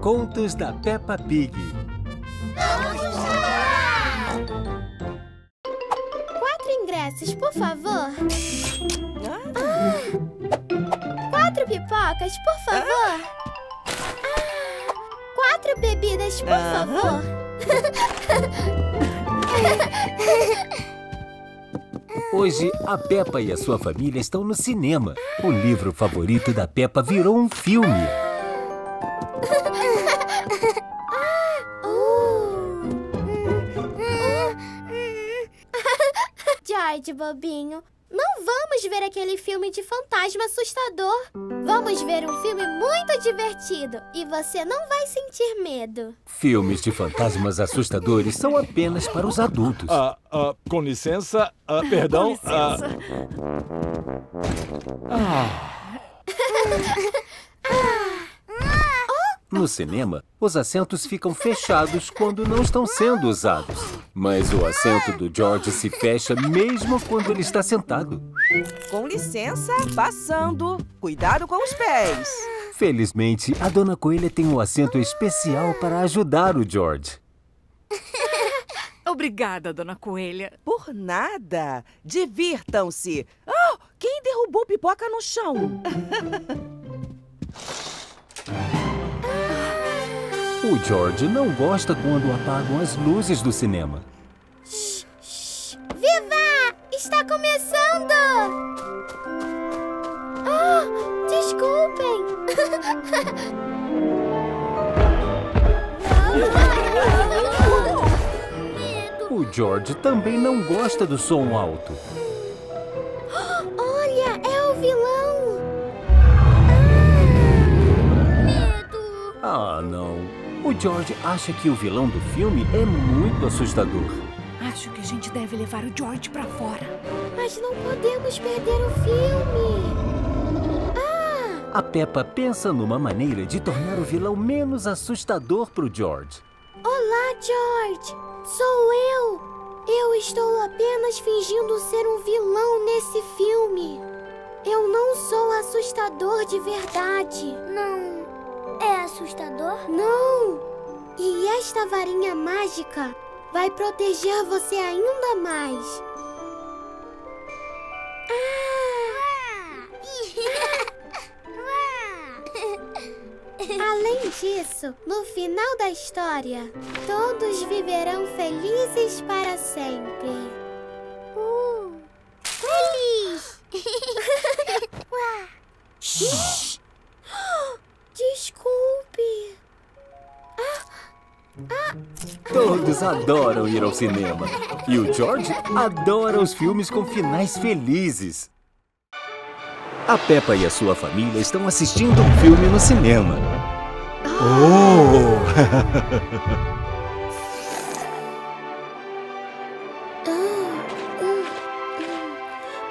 Contos da Peppa Pig. Vamos lá! 4 ingressos, por favor. Ah, 4 pipocas, por favor. Ah, 4 bebidas, por favor. Hoje, a Peppa e a sua família estão no cinema. O livro favorito da Peppa virou um filme. George, bobinho, não vamos ver aquele filme de fantasma assustador. Vamos ver um filme muito divertido e você não vai sentir medo. Filmes de fantasmas assustadores são apenas para os adultos. Com licença, perdão. Com licença. No cinema, os assentos ficam fechados quando não estão sendo usados. Mas o assento do George se fecha mesmo quando ele está sentado. Com licença, passando. Cuidado com os pés. Felizmente, a Dona Coelha tem um assento especial para ajudar o George. Obrigada, Dona Coelha. Por nada. Divirtam-se. Oh, quem derrubou pipoca no chão? O George não gosta quando apagam as luzes do cinema. Shh, shh. Viva! Está começando! Oh, desculpem! O George também não gosta do som alto. Olha, é o vilão! Medo! Ah, não. O George acha que o vilão do filme é muito assustador. Acho que a gente deve levar o George pra fora. Mas não podemos perder o filme. A Peppa pensa numa maneira de tornar o vilão menos assustador pro George. Olá, George. Sou eu. Eu estou apenas fingindo ser um vilão nesse filme. Eu não sou assustador de verdade. Não. É assustador? Não! E esta varinha mágica vai proteger você ainda mais. Além disso, no final da história, todos viverão felizes para sempre. Feliz! Desculpe. Todos adoram ir ao cinema. E o George adora os filmes com finais felizes. A Peppa e a sua família estão assistindo um filme no cinema.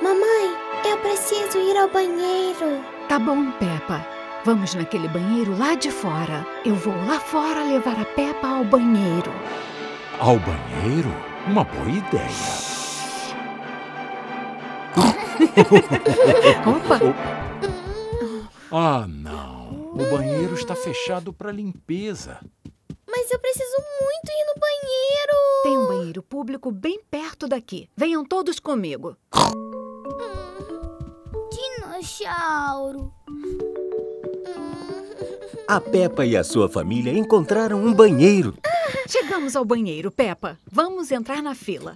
Mamãe, eu preciso ir ao banheiro. Tá bom, Peppa. Vamos naquele banheiro lá de fora. Eu vou lá fora levar a Peppa ao banheiro. Ao banheiro? Uma boa ideia. Opa! Ah, não. O banheiro está fechado para limpeza. Mas eu preciso muito ir no banheiro. Tem um banheiro público bem perto daqui. Venham todos comigo. Dinossauro. A Peppa e a sua família encontraram um banheiro. Chegamos ao banheiro, Peppa. Vamos entrar na fila.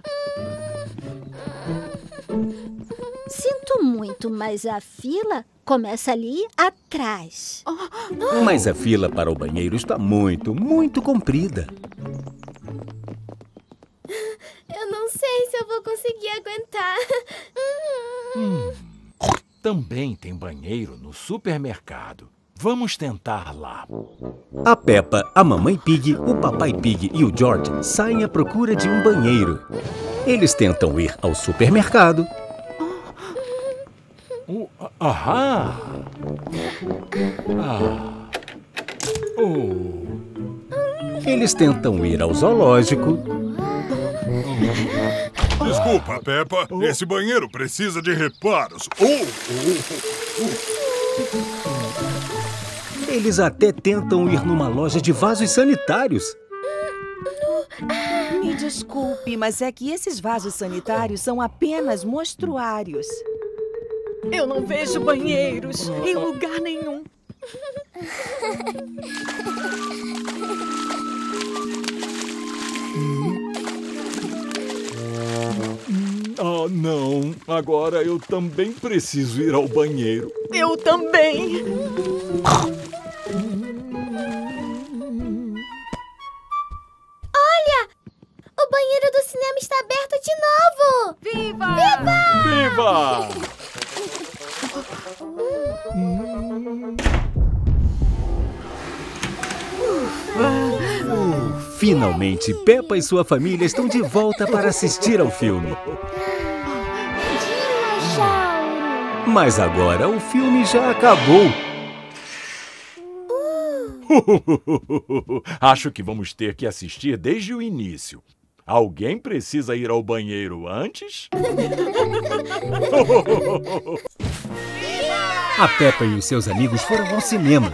Sinto muito, mas a fila começa ali atrás. Mas a fila para o banheiro está muito comprida. Eu não sei se eu vou conseguir aguentar. Também tem banheiro no supermercado. Vamos tentar lá. A Peppa, a Mamãe Pig, o Papai Pig e o George saem à procura de um banheiro. Eles tentam ir ao supermercado. Eles tentam ir ao zoológico. Desculpa, Peppa. Esse banheiro precisa de reparos. Eles até tentam ir numa loja de vasos sanitários. Me desculpe, mas é que esses vasos sanitários são apenas mostruários. Eu não vejo banheiros em lugar nenhum. Ah, não. Agora eu também preciso ir ao banheiro. Eu também. Olha! O banheiro do cinema está aberto de novo! Viva! Viva! Viva! Finalmente, Peppa e sua família estão de volta para assistir ao filme. Mas agora o filme já acabou. Acho que vamos ter que assistir desde o início. Alguém precisa ir ao banheiro antes? A Peppa e os seus amigos foram ao cinema.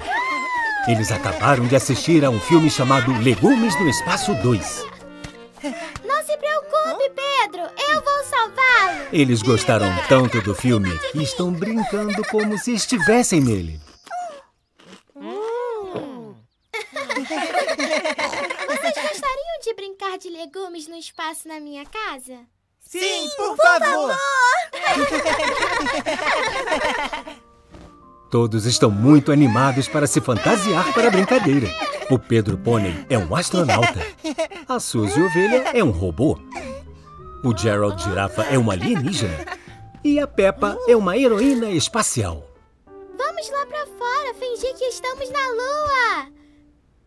Eles acabaram de assistir a um filme chamado Legumes no Espaço 2. Não se preocupe, Pedro. Eu vou salvá-lo. Eles gostaram tanto do filme e estão brincando como se estivessem nele. Vocês gostariam de brincar de legumes no espaço na minha casa? Sim, por favor! Todos estão muito animados para se fantasiar para a brincadeira. O Pedro Pônei é um astronauta. A Suzy Ovelha é um robô. O Gerald Girafa é um alienígena. E a Peppa é uma heroína espacial. Vamos lá pra fora fingir que estamos na Lua!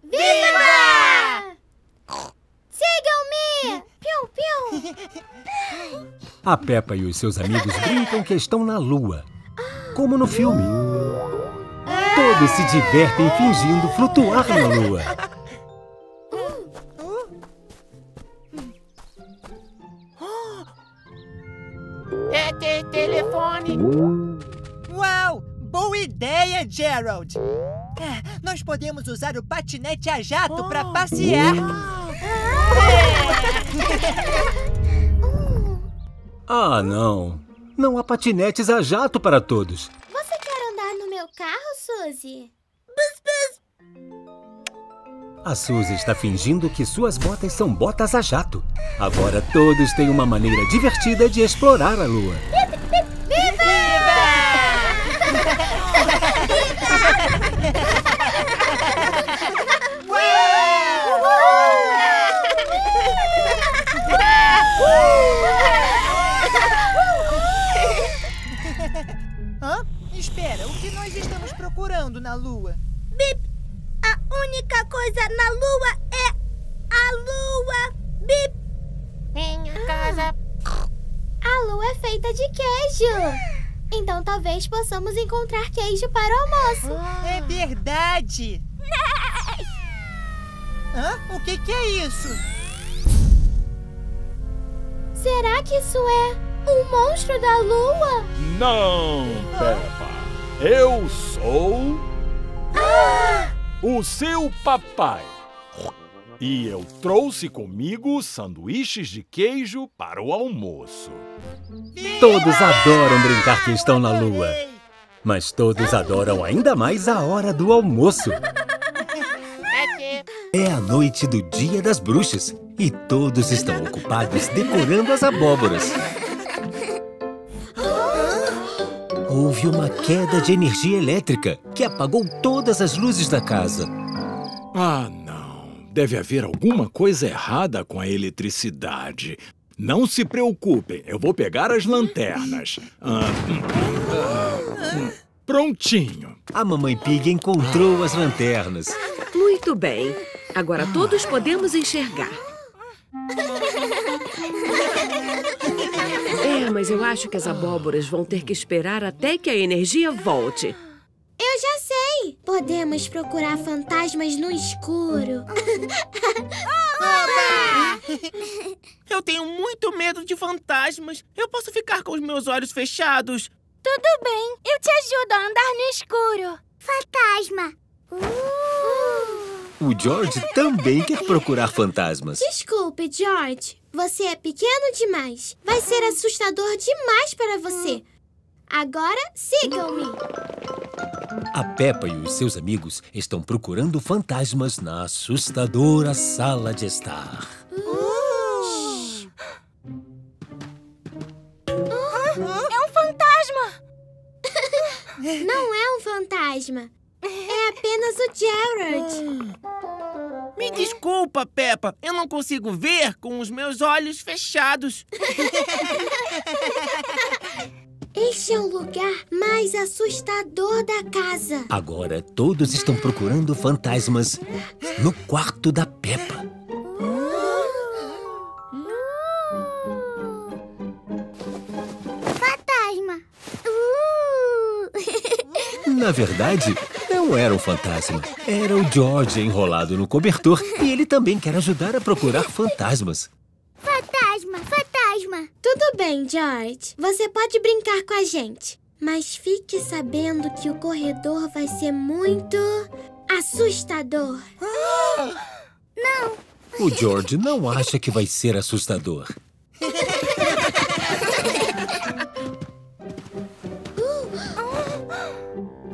Viva! Sigam-me! Pium, pium! A Peppa e os seus amigos brincam que estão na Lua. Como no filme. Todos se divertem fingindo flutuar na Lua. Telefone! Uau! Boa ideia, Gerald! Nós podemos usar o patinete a jato para passear. Ah, não! Não há patinetes a jato para todos. Você quer andar no meu carro, Suzy? A Suzy está fingindo que suas botas são botas a jato. Agora todos têm uma maneira divertida de explorar a Lua. Viva! Viva! Viva! Hã? Espera, o que nós estamos procurando na Lua? Bip! A única coisa na Lua é a Lua! Bip! Minha casa! A Lua é feita de queijo! Então talvez possamos encontrar queijo para o almoço! É verdade! Hã? O que é isso? Será que isso é... um monstro da Lua? Não, Peppa. Eu sou... o seu papai. E eu trouxe comigo sanduíches de queijo para o almoço. Todos adoram brincar que estão na Lua. Mas todos adoram ainda mais a hora do almoço. É a noite do Dia das Bruxas. E todos estão ocupados decorando as abóboras. Houve uma queda de energia elétrica que apagou todas as luzes da casa. Ah, não. Deve haver alguma coisa errada com a eletricidade. Não se preocupem, eu vou pegar as lanternas. Prontinho. A Mamãe Pig encontrou as lanternas. Muito bem. Agora todos podemos enxergar. Mas eu acho que as abóboras vão ter que esperar até que a energia volte. Eu já sei! Podemos procurar fantasmas no escuro. Oba! Eu tenho muito medo de fantasmas. Eu posso ficar com os meus olhos fechados? Tudo bem. Eu te ajudo a andar no escuro. Fantasma. O George também quer procurar fantasmas. Desculpe, George. Você é pequeno demais. Vai ser assustador demais para você. Agora, sigam-me. A Peppa e os seus amigos estão procurando fantasmas na assustadora sala de estar. É um fantasma! Não é um fantasma. É apenas o Gerald. Me desculpa, Peppa. Eu não consigo ver com os meus olhos fechados. Este é o lugar mais assustador da casa. Agora todos estão procurando fantasmas no quarto da Peppa. Fantasma! Na verdade, não era um fantasma. Era o George enrolado no cobertor e ele também quer ajudar a procurar fantasmas. Fantasma! Fantasma! Tudo bem, George. Você pode brincar com a gente. Mas fique sabendo que o corredor vai ser muito assustador. Não! O George não acha que vai ser assustador.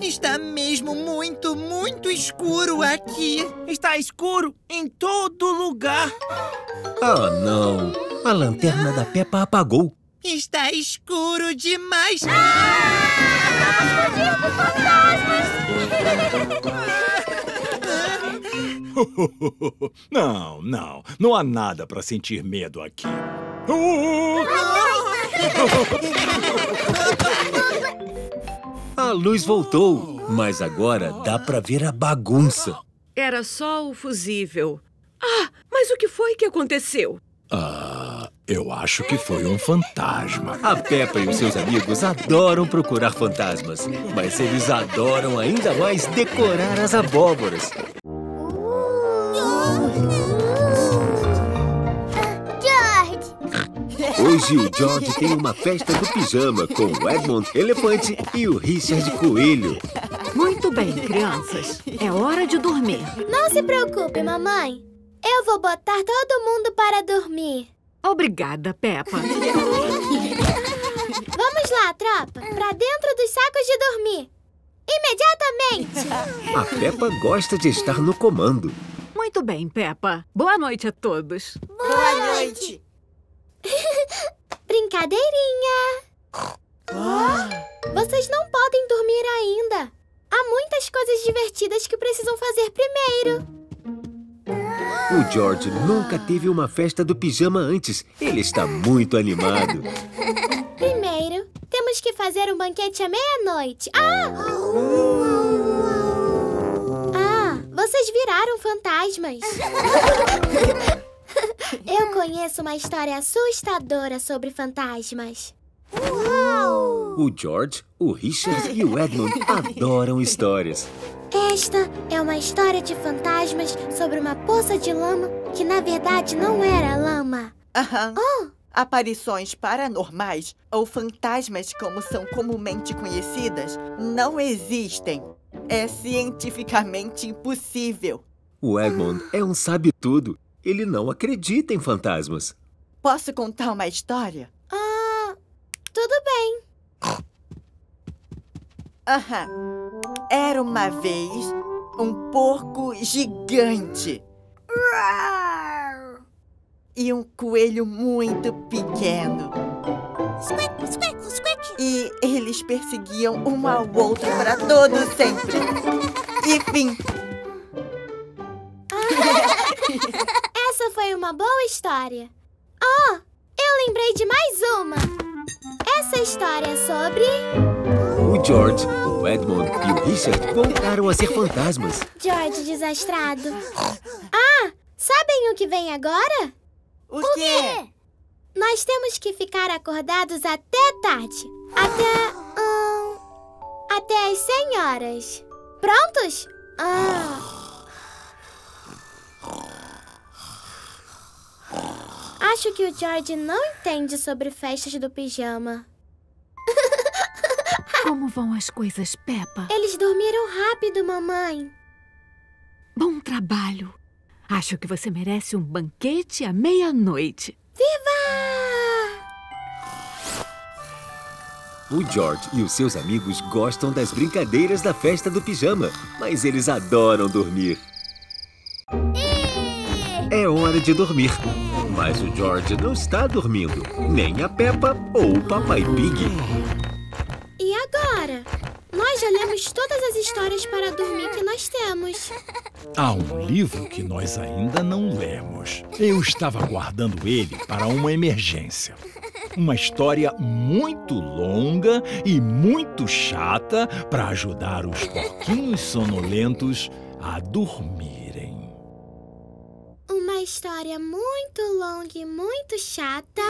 Está mesmo muito, muito escuro aqui. Está escuro em todo lugar. Ah, não. A lanterna da Peppa apagou. Está escuro demais. Não, não. Não há nada para sentir medo aqui. A luz voltou, mas agora dá pra ver a bagunça. Era só o fusível. Ah, mas o que foi que aconteceu? Ah, eu acho que foi um fantasma. A Peppa e os seus amigos adoram procurar fantasmas, mas eles adoram ainda mais decorar as abóboras. Hoje o George tem uma festa do pijama com o Edmund Elefante e o Richard Coelho. Muito bem, crianças. É hora de dormir. Não se preocupe, mamãe. Eu vou botar todo mundo para dormir. Obrigada, Peppa. Vamos lá, tropa. Pra dentro dos sacos de dormir. Imediatamente. A Peppa gosta de estar no comando. Muito bem, Peppa. Boa noite a todos. Boa noite. Brincadeirinha! Vocês não podem dormir ainda. Há muitas coisas divertidas que precisam fazer primeiro. O George nunca teve uma festa do pijama antes. Ele está muito animado. Primeiro, temos que fazer um banquete à meia-noite. Ah, vocês viraram fantasmas. Eu conheço uma história assustadora sobre fantasmas. Uau! O George, o Richard e o Edmund adoram histórias. Esta é uma história de fantasmas sobre uma poça de lama que, na verdade, não era lama. Aparições paranormais ou fantasmas, como são comumente conhecidas, não existem. É cientificamente impossível. O Edmund é um sabe-tudo. Ele não acredita em fantasmas. Posso contar uma história? Ah, tudo bem. Era uma vez um porco gigante. E um coelho muito pequeno. E eles perseguiam um ao outro para todo sempre. Enfim. Essa foi uma boa história. Oh, eu lembrei de mais uma. Essa história é sobre... O George, o Edmund e o Richard voltaram a ser fantasmas. George desastrado. Ah, sabem o que vem agora? O quê? Nós temos que ficar acordados até tarde. Até as 100 horas. Prontos? Acho que o George não entende sobre festas do pijama. Como vão as coisas, Peppa? Eles dormiram rápido, mamãe. Bom trabalho. Acho que você merece um banquete à meia-noite. Viva! O George e os seus amigos gostam das brincadeiras da festa do pijama, mas eles adoram dormir. É hora de dormir. Mas o George não está dormindo, nem a Peppa ou o Papai Pig. E agora? Nós já lemos todas as histórias para dormir que nós temos. Há um livro que nós ainda não lemos. Eu estava guardando ele para uma emergência. Uma história muito longa e muito chata para ajudar os porquinhos sonolentos a dormirem. Uma história muito longa e muito chata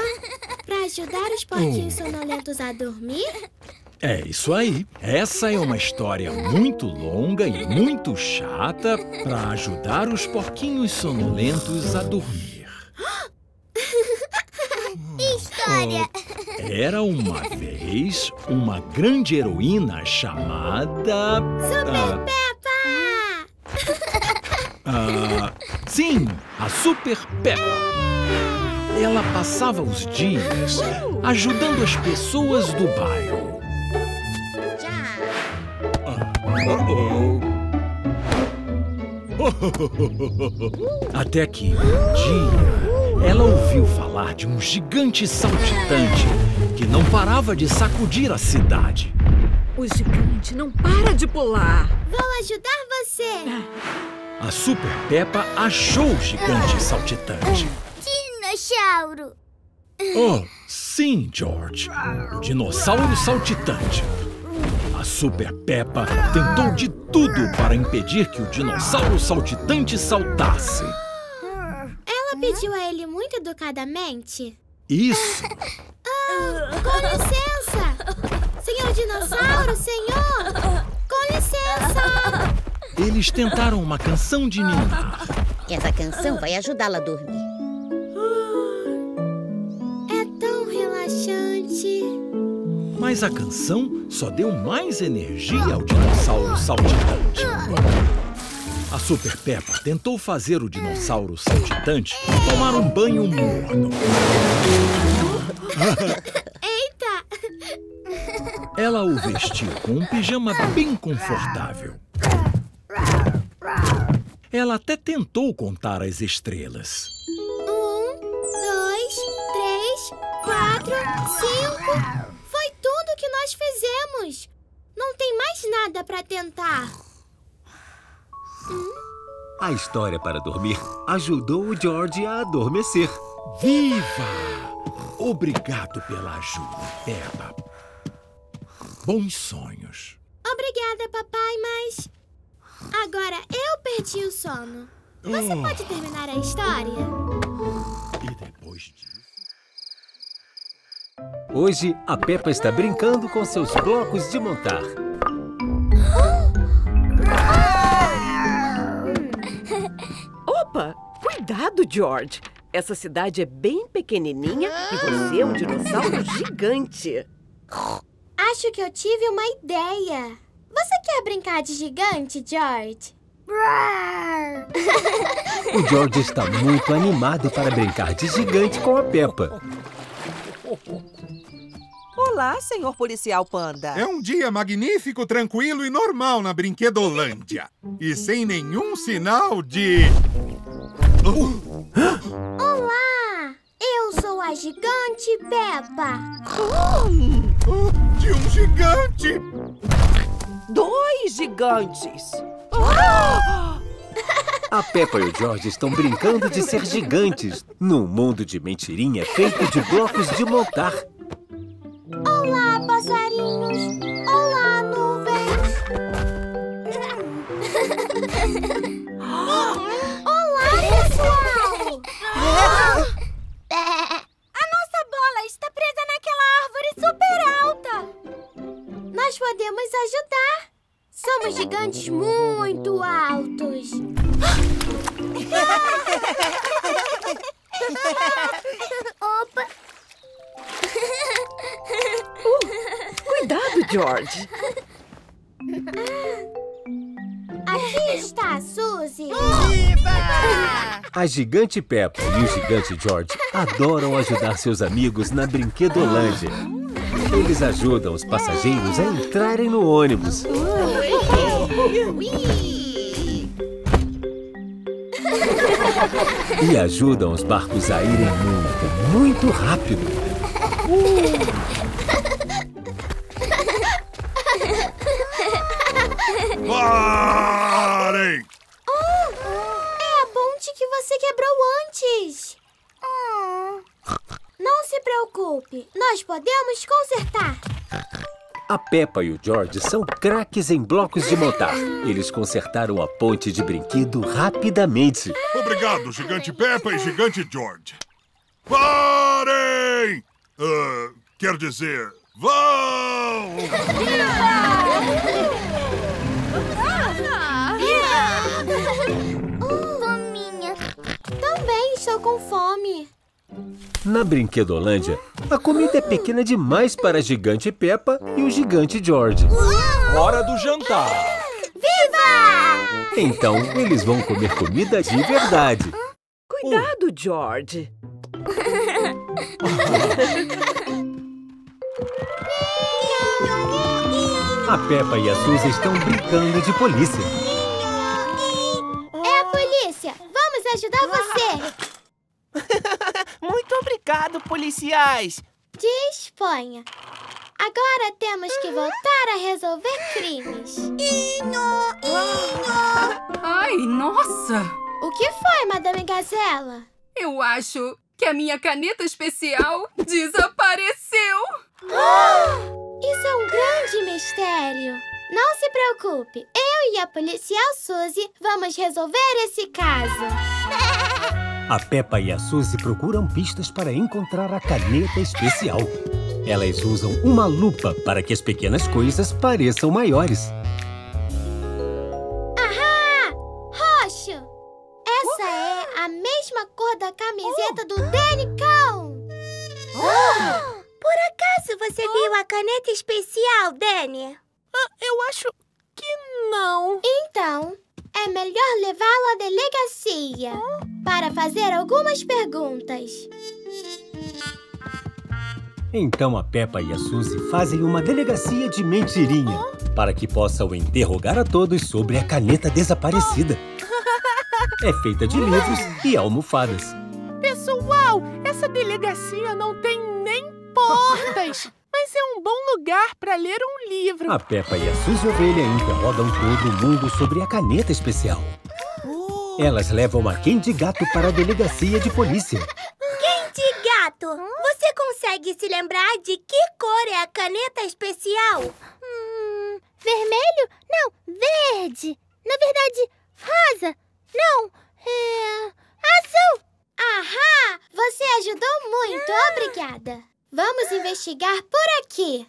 para ajudar os porquinhos sonolentos a dormir? É isso aí. Essa é uma história muito longa e muito chata para ajudar os porquinhos sonolentos a dormir. História! Era uma vez uma grande heroína chamada... Super Peppa! Sim, a Super Peppa. Ela passava os dias ajudando as pessoas do bairro. Até que um dia ela ouviu falar de um gigante saltitante que não parava de sacudir a cidade. O gigante não para de pular. Vou ajudar você. A Super Peppa achou o gigante saltitante. Dinossauro. Oh, sim, George. O dinossauro saltitante. A Super Peppa tentou de tudo para impedir que o dinossauro saltitante saltasse. Ela pediu a ele muito educadamente. Isso. Com licença! Senhor dinossauro, senhor! Com licença! Eles tentaram uma canção de ninar. Essa canção vai ajudá-la a dormir. É tão relaxante. Mas a canção só deu mais energia ao dinossauro saltitante. A Super Peppa tentou fazer o dinossauro saltitante tomar um banho morno. Eita! Ela o vestiu com um pijama bem confortável. Ela até tentou contar as estrelas. 1, 2, 3, 4, 5... Tudo que nós fizemos. Não tem mais nada para tentar. A história para dormir ajudou o George a adormecer. Viva! Obrigado pela ajuda, Peppa. Bons sonhos. Obrigada, papai, mas... Agora eu perdi o sono. Você pode terminar a história? E depois disso... Hoje, a Peppa está brincando com seus blocos de montar. Opa! Cuidado, George! Essa cidade é bem pequenininha e você é um dinossauro gigante. Acho que eu tive uma ideia. Você quer brincar de gigante, George? O George está muito animado para brincar de gigante com a Peppa. Olá, senhor policial panda. É um dia magnífico, tranquilo e normal na Brinquedolândia. E sem nenhum sinal de... Olá! Eu sou a gigante Peppa. De um gigante! 2 gigantes! A Peppa e o George estão brincando de ser gigantes num mundo de mentirinha feito de blocos de montar. Olá, passarinhos! Olá, nuvens! Olá, pessoal! A nossa bola está presa naquela árvore super alta! Nós podemos ajudar! Somos gigantes muito altos! Opa! Cuidado, George! Aqui está a Suzy! A gigante Peppa e o gigante George adoram ajudar seus amigos na Brinquedolândia. Eles ajudam os passageiros a entrarem no ônibus. E ajudam os barcos a irem muito, muito rápido. Parem! Oh, é a ponte que você quebrou antes. Não se preocupe, nós podemos consertar. A Peppa e o George são craques em blocos de montar. Eles consertaram a ponte de brinquedo rapidamente. Obrigado, gigante Peppa e gigante George. Parem! Quer dizer, vão! Fominha. Também estou com fome. Na Brinquedolândia, a comida é pequena demais para a gigante Peppa e o gigante George. Hora do jantar! Viva! Então, eles vão comer comida de verdade. Cuidado, George! A Peppa e a Suzy estão brincando de polícia. É a polícia! Vamos ajudar você! Muito obrigado, policiais! Disponha! Agora temos que voltar a resolver crimes. Ai, nossa! O que foi, Madame Gazela? Eu acho que a minha caneta especial desapareceu! Isso é um grande mistério! Não se preocupe, eu e a policial Suzy vamos resolver esse caso. A Peppa e a Suzy procuram pistas para encontrar a caneta especial. Elas usam uma lupa para que as pequenas coisas pareçam maiores. Ahá! Roxo! Essa é a mesma cor da camiseta do Danny Cão! Por acaso você viu a caneta especial, Danny? Eu acho que não. Então... é melhor levá-lo à delegacia para fazer algumas perguntas. Então a Peppa e a Suzy fazem uma delegacia de mentirinha para que possam interrogar a todos sobre a caneta desaparecida. É feita de livros e almofadas. Pessoal, essa delegacia não tem nem portas. Mas é um bom lugar para ler um livro. A Peppa e a Suzy Ovelha interrogam todo mundo sobre a caneta especial. Elas levam a Candy Gato para a delegacia de polícia. Candy Gato, você consegue se lembrar de que cor é a caneta especial? Vermelho? Não, verde. Na verdade, rosa. Não, azul. Ahá, você ajudou muito, obrigada. Vamos investigar por aqui.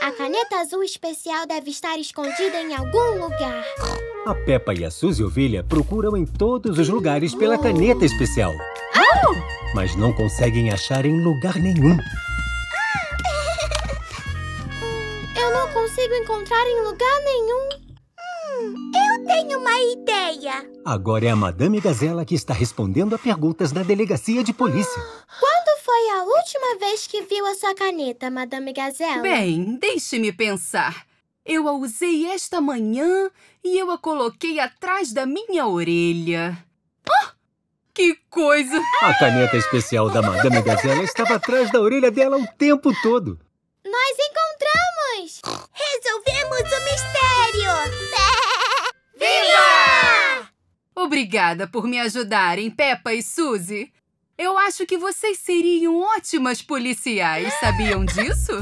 A caneta azul especial deve estar escondida em algum lugar. A Peppa e a Suzy Ovelha procuram em todos os lugares pela caneta especial. Mas não conseguem achar em lugar nenhum. Eu não consigo encontrar em lugar nenhum. Eu tenho uma ideia. Agora é a Madame Gazela que está respondendo a perguntas da delegacia de polícia. Foi a última vez que viu a sua caneta, Madame Gazela? Bem, deixe-me pensar. Eu a usei esta manhã e eu a coloquei atrás da minha orelha. Que coisa! A caneta especial da Madame Gazela estava atrás da orelha dela o tempo todo. Nós encontramos! Resolvemos o mistério! Viva! Obrigada por me ajudarem, Peppa e Suzy. Eu acho que vocês seriam ótimas policiais, sabiam disso?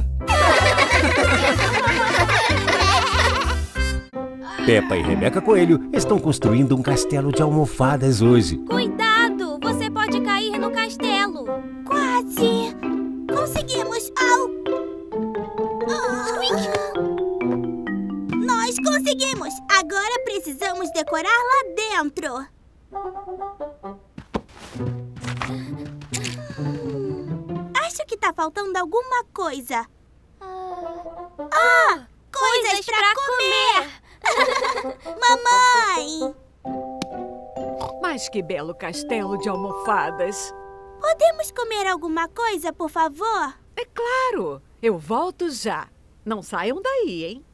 Peppa e Rebeca Coelho estão construindo um castelo de almofadas hoje. Cuidado! Você pode cair no castelo. Quase! Conseguimos Nós conseguimos! Agora precisamos decorar lá dentro. Acho que tá faltando alguma coisa. Coisas pra comer! Mamãe! Mas que belo castelo de almofadas! Podemos comer alguma coisa, por favor? É claro! Eu volto já. Não saiam daí, hein?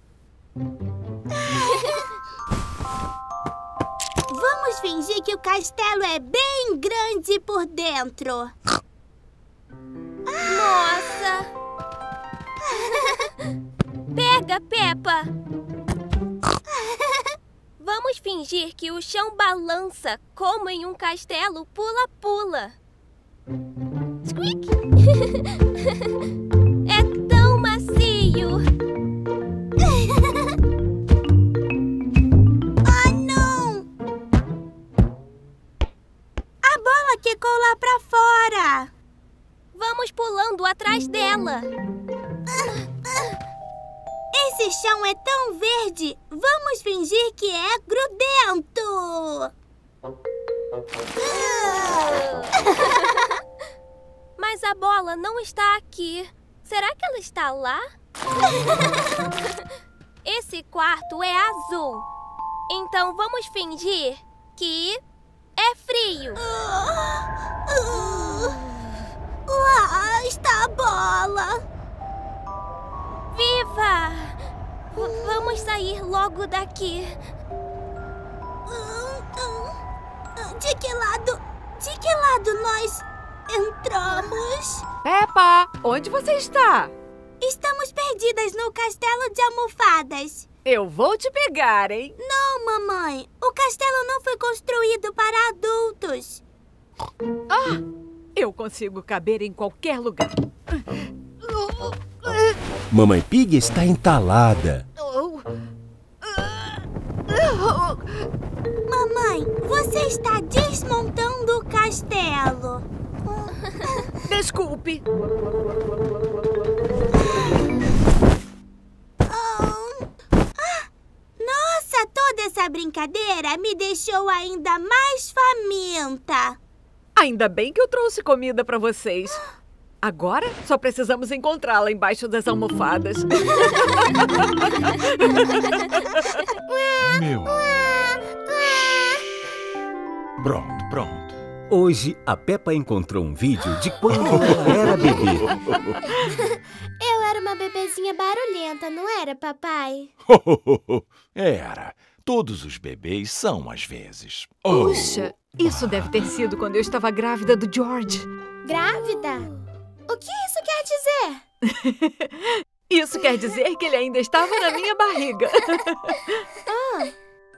Vamos fingir que o castelo é bem grande por dentro. Nossa! Pega, Peppa! Vamos fingir que o chão balança, como em um castelo pula-pula. Squeak! É tão macio! Ah, não! A bola quicou lá pra fora! Vamos pulando atrás dela! Esse chão é tão verde! Vamos fingir que é grudento! Mas a bola não está aqui. Será que ela está lá? Esse quarto é azul. Então vamos fingir que é frio. Lá está a bola. Viva! Vamos sair logo daqui. De que lado nós entramos? Peppa, onde você está? Estamos perdidas no castelo de almofadas. Eu vou te pegar, hein? Não, mamãe. O castelo não foi construído para adultos. Ah! Eu consigo caber em qualquer lugar. Mamãe Pig está entalada. Mamãe, você está desmontando o castelo. Desculpe. Nossa, toda essa brincadeira me deixou ainda mais faminta. Ainda bem que eu trouxe comida para vocês. Agora só precisamos encontrá-la embaixo das almofadas. Meu. Pronto. Hoje a Peppa encontrou um vídeo de quando ela era bebê. Eu era uma bebezinha barulhenta, não era, papai? Era. Todos os bebês são às vezes. Puxa, isso deve ter sido quando eu estava grávida do George. Grávida? O que isso quer dizer? Isso quer dizer que ele ainda estava na minha barriga.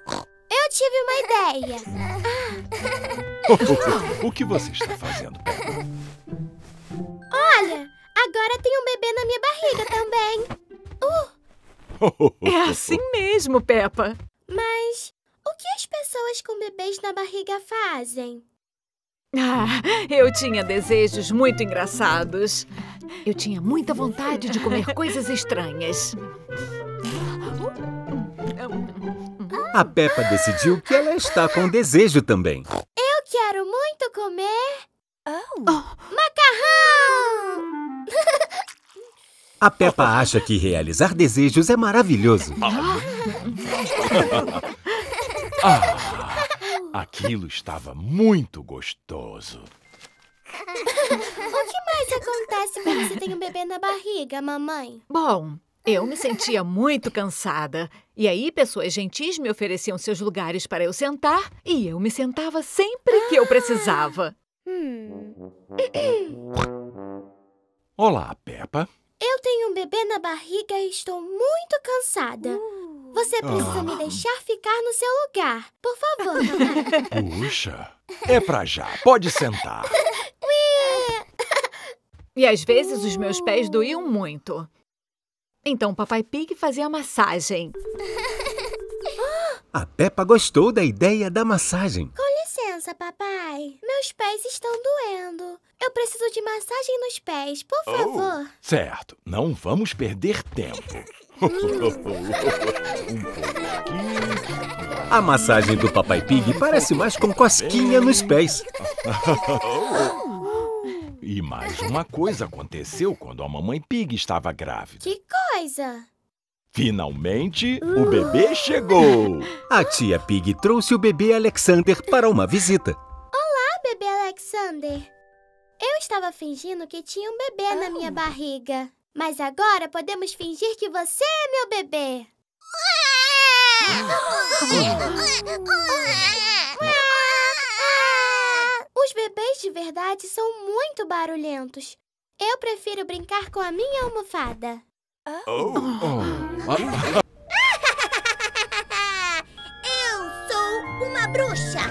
Eu tive uma ideia. O que você está fazendo, Peppa? Olha, agora tem um bebê na minha barriga também. É assim mesmo, Peppa. Mas o que as pessoas com bebês na barriga fazem? Ah, eu tinha desejos muito engraçados. Eu tinha muita vontade de comer coisas estranhas. A Peppa decidiu que ela está com desejo também. Eu quero muito comer... macarrão! A Peppa acha que realizar desejos é maravilhoso. Aquilo estava muito gostoso. O que mais acontece quando você tem um bebê na barriga, mamãe? Bom, eu me sentia muito cansada. E aí, pessoas gentis me ofereciam seus lugares para eu sentar e eu me sentava sempre que eu precisava. Olá, Peppa. Eu tenho um bebê na barriga e estou muito cansada. Você precisa me deixar ficar no seu lugar, por favor. Puxa, é pra já. Pode sentar. E às vezes os meus pés doíam muito. Então Papai Pig fazia massagem. A Peppa gostou da ideia da massagem. Com licença, papai. Meus pés estão doendo. Eu preciso de massagem nos pés, por favor. Certo. Não vamos perder tempo. A massagem do Papai Pig parece mais com cosquinha nos pés. E mais uma coisa aconteceu quando a Mamãe Pig estava grávida. Que coisa? Finalmente, o bebê chegou! A tia Pig trouxe o bebê Alexander para uma visita. Olá, bebê Alexander! Eu estava fingindo que tinha um bebê na minha barriga. Mas agora podemos fingir que você é meu bebê. Os bebês de verdade são muito barulhentos. Eu prefiro brincar com a minha almofada. Eu sou uma bruxa.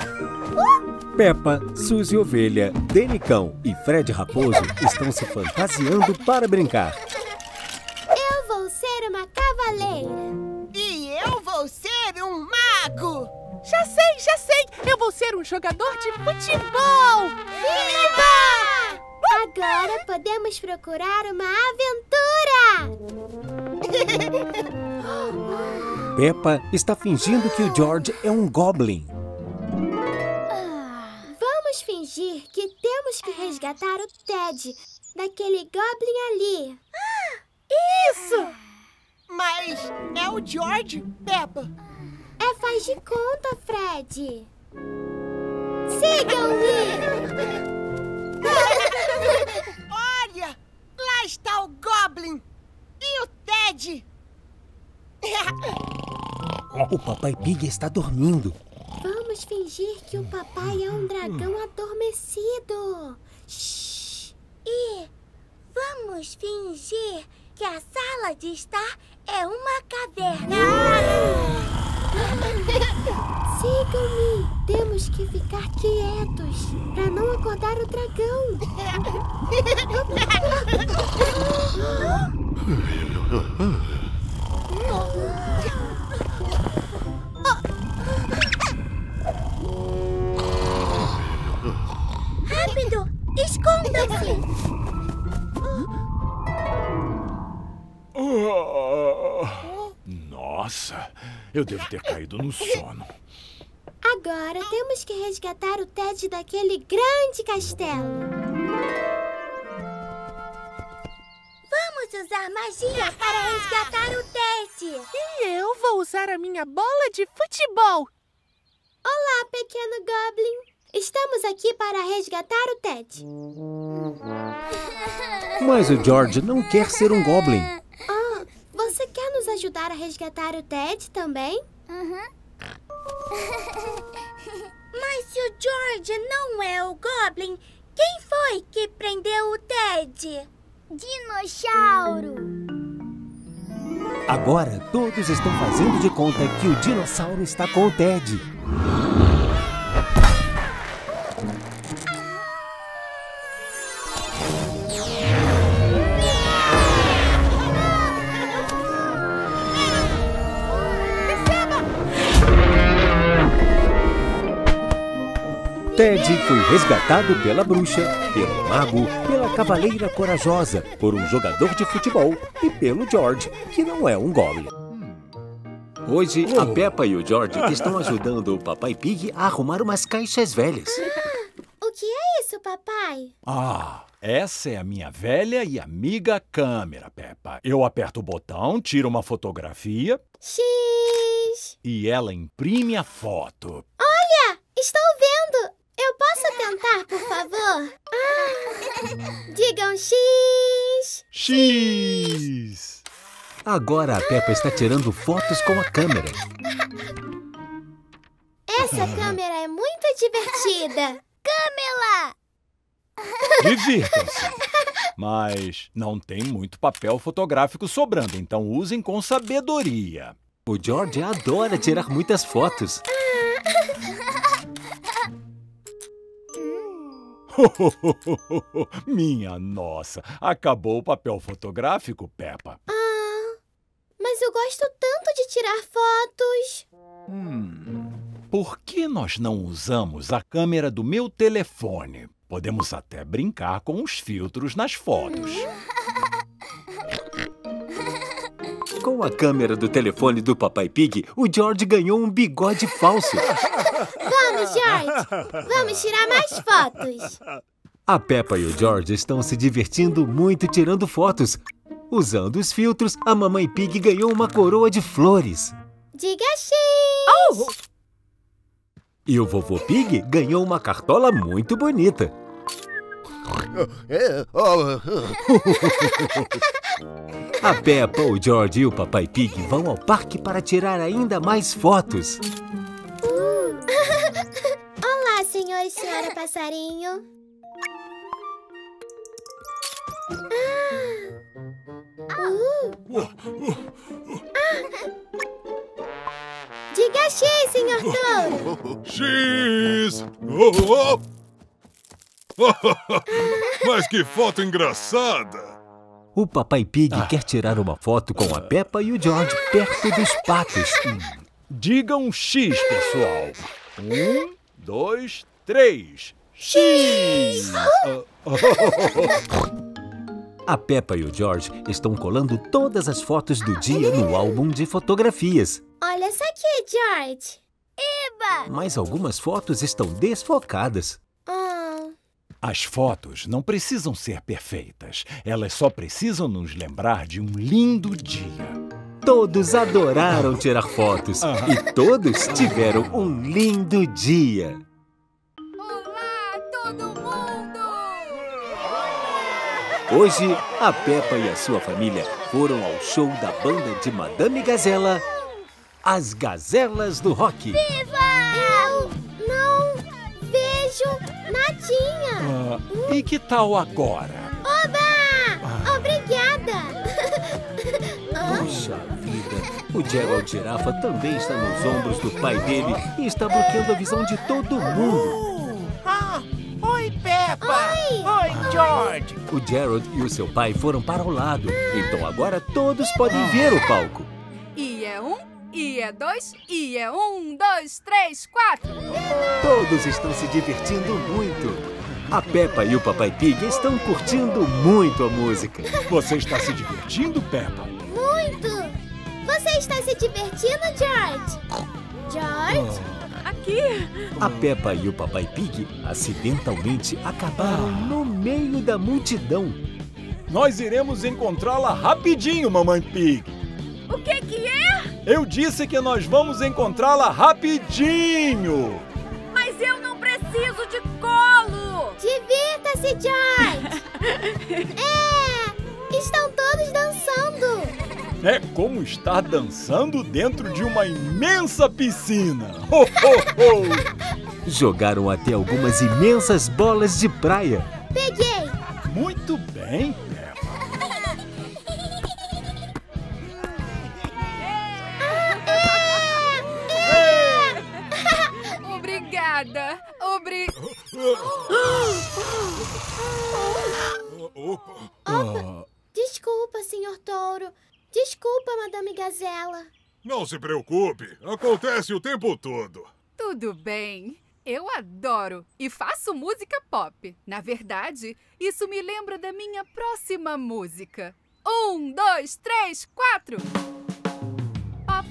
Peppa, Suzy Ovelha, Danny Cão e Fred Raposo estão se fantasiando para brincar. Eu vou ser uma cavaleira. E eu vou ser um mago. Já sei, já sei. Eu vou ser um jogador de futebol. Viva! Agora podemos procurar uma aventura. Peppa está fingindo que o George é um goblin. Vamos fingir que temos que resgatar o Ted, daquele goblin ali. Isso! Mas é o George, Peppa. É faz de conta, Fred. Sigam-me! Olha! Lá está o goblin! E o Ted! O Papai Pig está dormindo. Vamos fingir que o papai é um dragão adormecido. Shhh. E vamos fingir que a sala de estar é uma caverna. Sigam-me. Temos que ficar quietos para não acordar o dragão. Rápido! Escondam-se! Nossa! Eu devo ter caído no sono. Agora temos que resgatar o Ted daquele grande castelo. Vamos usar magia para resgatar o Ted. E eu vou usar a minha bola de futebol. Olá, pequeno goblin. Estamos aqui para resgatar o Ted. Mas o George não quer ser um goblin. Oh, você quer nos ajudar a resgatar o Ted também? Mas se o George não é o goblin, quem foi que prendeu o Ted? Dinossauro! Agora todos estão fazendo de conta que o dinossauro está com o Ted. Ted foi resgatado pela bruxa, pelo mago, pela cavaleira corajosa, por um jogador de futebol e pelo George, que não é um goblin. Hoje, a Peppa e o George estão ajudando o Papai Pig a arrumar umas caixas velhas. O que é isso, papai? Essa é a minha velha e amiga câmera, Peppa. Eu aperto o botão, tiro uma fotografia... X! E ela imprime a foto. Olha! Estou vendo! Eu posso tentar, por favor? Digam X! X! Agora a Peppa está tirando fotos com a câmera. Essa câmera é muito divertida. Câmera! Divirtam-se! Mas não tem muito papel fotográfico sobrando, então usem com sabedoria. O George adora tirar muitas fotos. Minha nossa! Acabou o papel fotográfico, Peppa. Mas eu gosto tanto de tirar fotos. Por que nós não usamos a câmera do meu telefone? Podemos até brincar com os filtros nas fotos. Com a câmera do telefone do Papai Pig, o George ganhou um bigode falso. Vamos, George! Vamos tirar mais fotos! A Peppa e o George estão se divertindo muito tirando fotos. Usando os filtros, a Mamãe Pig ganhou uma coroa de flores. Diga X! Oh! E o Vovô Pig ganhou uma cartola muito bonita. A Peppa, o George e o Papai Pig vão ao parque para tirar ainda mais fotos. Olá, senhor e senhora passarinho. Diga X, senhor Touro. X! Oh, oh. Mas que foto engraçada! O Papai Pig quer tirar uma foto com a Peppa e o George perto dos patos. Diga um X, pessoal. 1, 2, 3. X! A Peppa e o George estão colando todas as fotos do dia no álbum de fotografias. Olha essa aqui, George. Eba! Mas algumas fotos estão desfocadas. As fotos não precisam ser perfeitas. Elas só precisam nos lembrar de um lindo dia. Todos adoraram tirar fotos. E todos tiveram um lindo dia. Olá, todo mundo! Hoje, a Peppa e a sua família foram ao show da banda de Madame Gazela, As Gazelas do Rock. Viva! Eu não vejo... nadinha! E que tal agora? Oba! Obrigada! Puxa vida! O Gerald Girafa também está nos ombros do pai dele e está bloqueando a visão de todo mundo. Oi, Peppa! Oi, George! O Gerald e o seu pai foram para o lado, então agora todos podem ver o palco. E é 1... e é 2, e é 1, 2, 3, 4. Todos estão se divertindo muito. A Peppa e o Papai Pig estão curtindo muito a música. Você está se divertindo, Peppa? Muito! Você está se divertindo, George? George? Aqui! A Peppa e o Papai Pig acidentalmente acabaram no meio da multidão. Nós iremos encontrá-la rapidinho, Mamãe Pig. O que é? Eu disse que nós vamos encontrá-la rapidinho! Mas eu não preciso de colo! Divirta-se, George! Estão todos dançando! É como estar dançando dentro de uma imensa piscina! Ho, ho, ho. Jogaram até algumas imensas bolas de praia! Peguei! Muito bem! Opa! Desculpa, senhor Touro. Desculpa, Madame Gazela. Não se preocupe. Acontece o tempo todo. Tudo bem. Eu adoro e faço música pop. Na verdade, isso me lembra da minha próxima música. 1, 2, 3, 4. Pop, pop,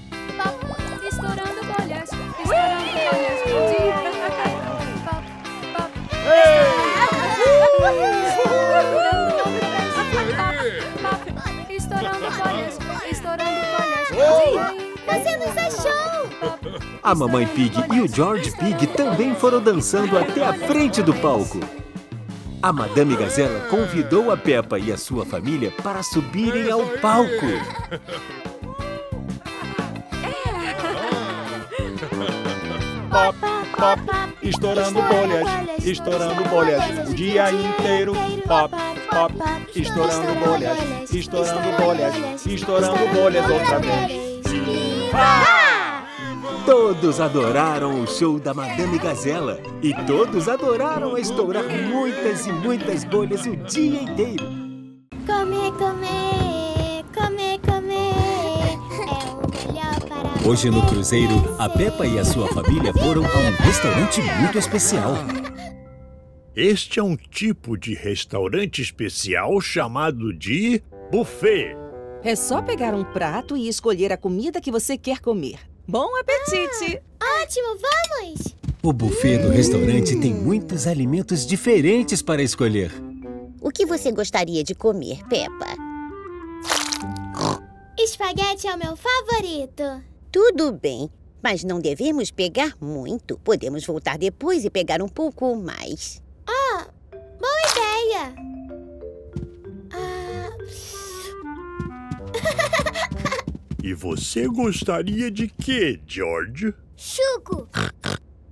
estourando bolhas, estourando bolhas. Você nos achou! A Mamãe Pig e o George Pig também foram dançando até a frente do palco. A Madame Gazela convidou a Peppa e a sua família para subirem ao palco. Pop! Pop, estourando bolhas, estourando bolhas, o dia inteiro. Pop, pop, estourando bolhas, estourando bolhas, estourando bolhas outra vez. Todos adoraram o show da Madame Gazela e todos adoraram estourar muitas e muitas bolhas o dia inteiro. Comer, comer, comer, comer, é o melhor para... Hoje no cruzeiro, a Peppa e a sua família foram a um restaurante muito especial. Este é um tipo de restaurante especial chamado de buffet. É só pegar um prato e escolher a comida que você quer comer. Bom apetite! Ótimo, vamos! O buffet do restaurante tem muitos alimentos diferentes para escolher. O que você gostaria de comer, Peppa? Espaguete é o meu favorito. Tudo bem, mas não devemos pegar muito. Podemos voltar depois e pegar um pouco mais. Ah, oh, boa ideia. E você gostaria de quê, George? Suco.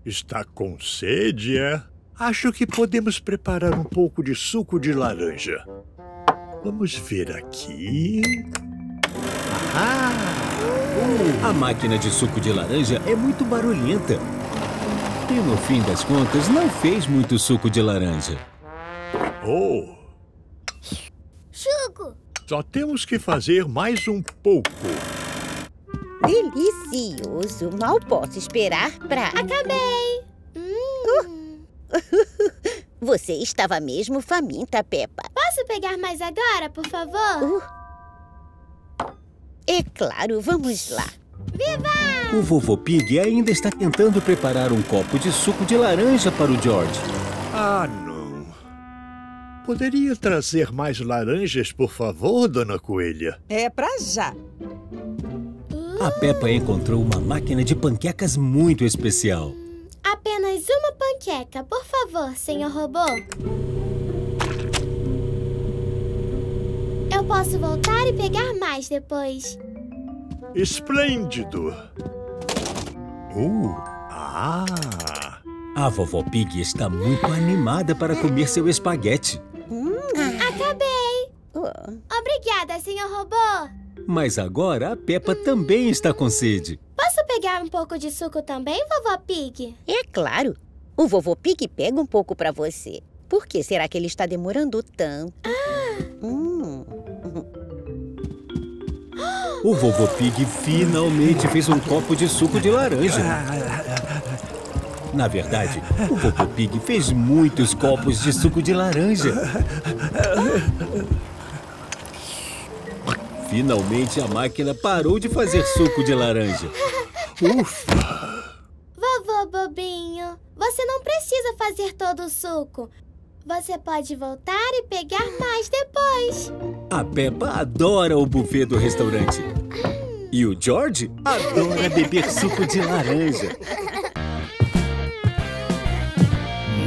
Está com sede, é? Acho que podemos preparar um pouco de suco de laranja. Vamos ver aqui... Ah! A máquina de suco de laranja é muito barulhenta. E no fim das contas, não fez muito suco de laranja. Oh! Suco! Só temos que fazer mais um pouco. Delicioso! Mal posso esperar pra... Acabei! Você estava mesmo faminta, Peppa. Posso pegar mais agora, por favor? É claro, vamos lá. Viva! O Vovô Pig ainda está tentando preparar um copo de suco de laranja para o George. Ah, não. Poderia trazer mais laranjas, por favor, Dona Coelha? É pra já. A Peppa encontrou uma máquina de panquecas muito especial. Apenas uma panqueca, por favor, senhor robô. Eu posso voltar e pegar mais depois. Esplêndido! A Vovó Pig está muito animada para comer seu espaguete. Acabei! Obrigada, senhor robô! Mas agora a Peppa também está com sede. Posso pegar um pouco de suco também, Vovó Pig? É claro. O Vovô Pig pega um pouco pra você. Por que será que ele está demorando tanto? O Vovô Pig finalmente fez um copo de suco de laranja. Na verdade, o Vovô Pig fez muitos copos de suco de laranja. Finalmente a máquina parou de fazer suco de laranja. Ufa! Vovô Bobinho, você não precisa fazer todo o suco. Você pode voltar e pegar mais depois. A Peppa adora o buffet do restaurante. E o George adora beber suco de laranja.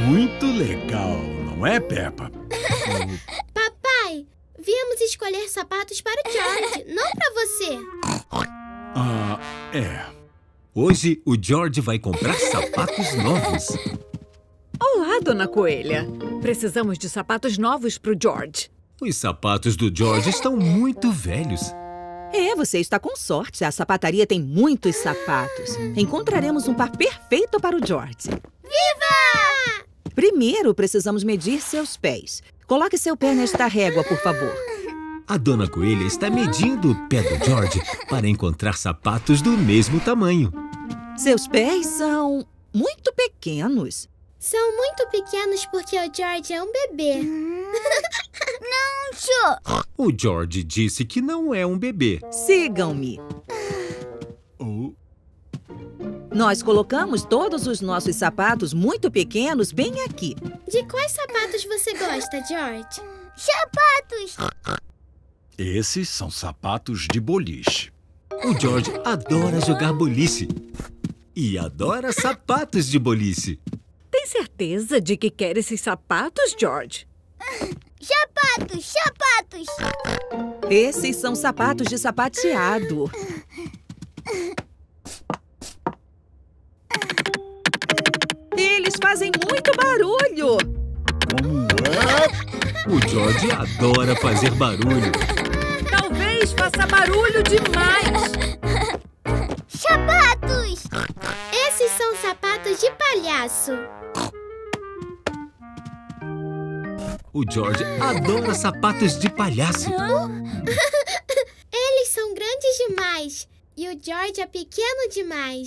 Muito legal, não é, Peppa? Papai! Viemos escolher sapatos para o George, não para você. Ah, é. Hoje o George vai comprar sapatos novos. Olá, Dona Coelha. Precisamos de sapatos novos para o George. Os sapatos do George estão muito velhos. É, você está com sorte. A sapataria tem muitos sapatos. Encontraremos um par perfeito para o George. Viva! Primeiro, precisamos medir seus pés. Coloque seu pé nesta régua, por favor. A Dona Coelha está medindo o pé do George para encontrar sapatos do mesmo tamanho. Seus pés são muito pequenos. São muito pequenos porque o George é um bebê. Não, senhor. O George disse que não é um bebê. Sigam-me. Nós colocamos todos os nossos sapatos muito pequenos bem aqui. De quais sapatos você gosta, George? Sapatos! Esses são sapatos de boliche. O George adora jogar boliche. E adora sapatos de boliche. Tem certeza de que quer esses sapatos, George? Sapatos! Sapatos! Esses são sapatos de sapateado. Eles fazem muito barulho! O George adora fazer barulho. Talvez faça barulho demais. Sapatos! Esses são sapatos de palhaço. O George adora sapatos de palhaço. Eles são grandes demais. E o George é pequeno demais.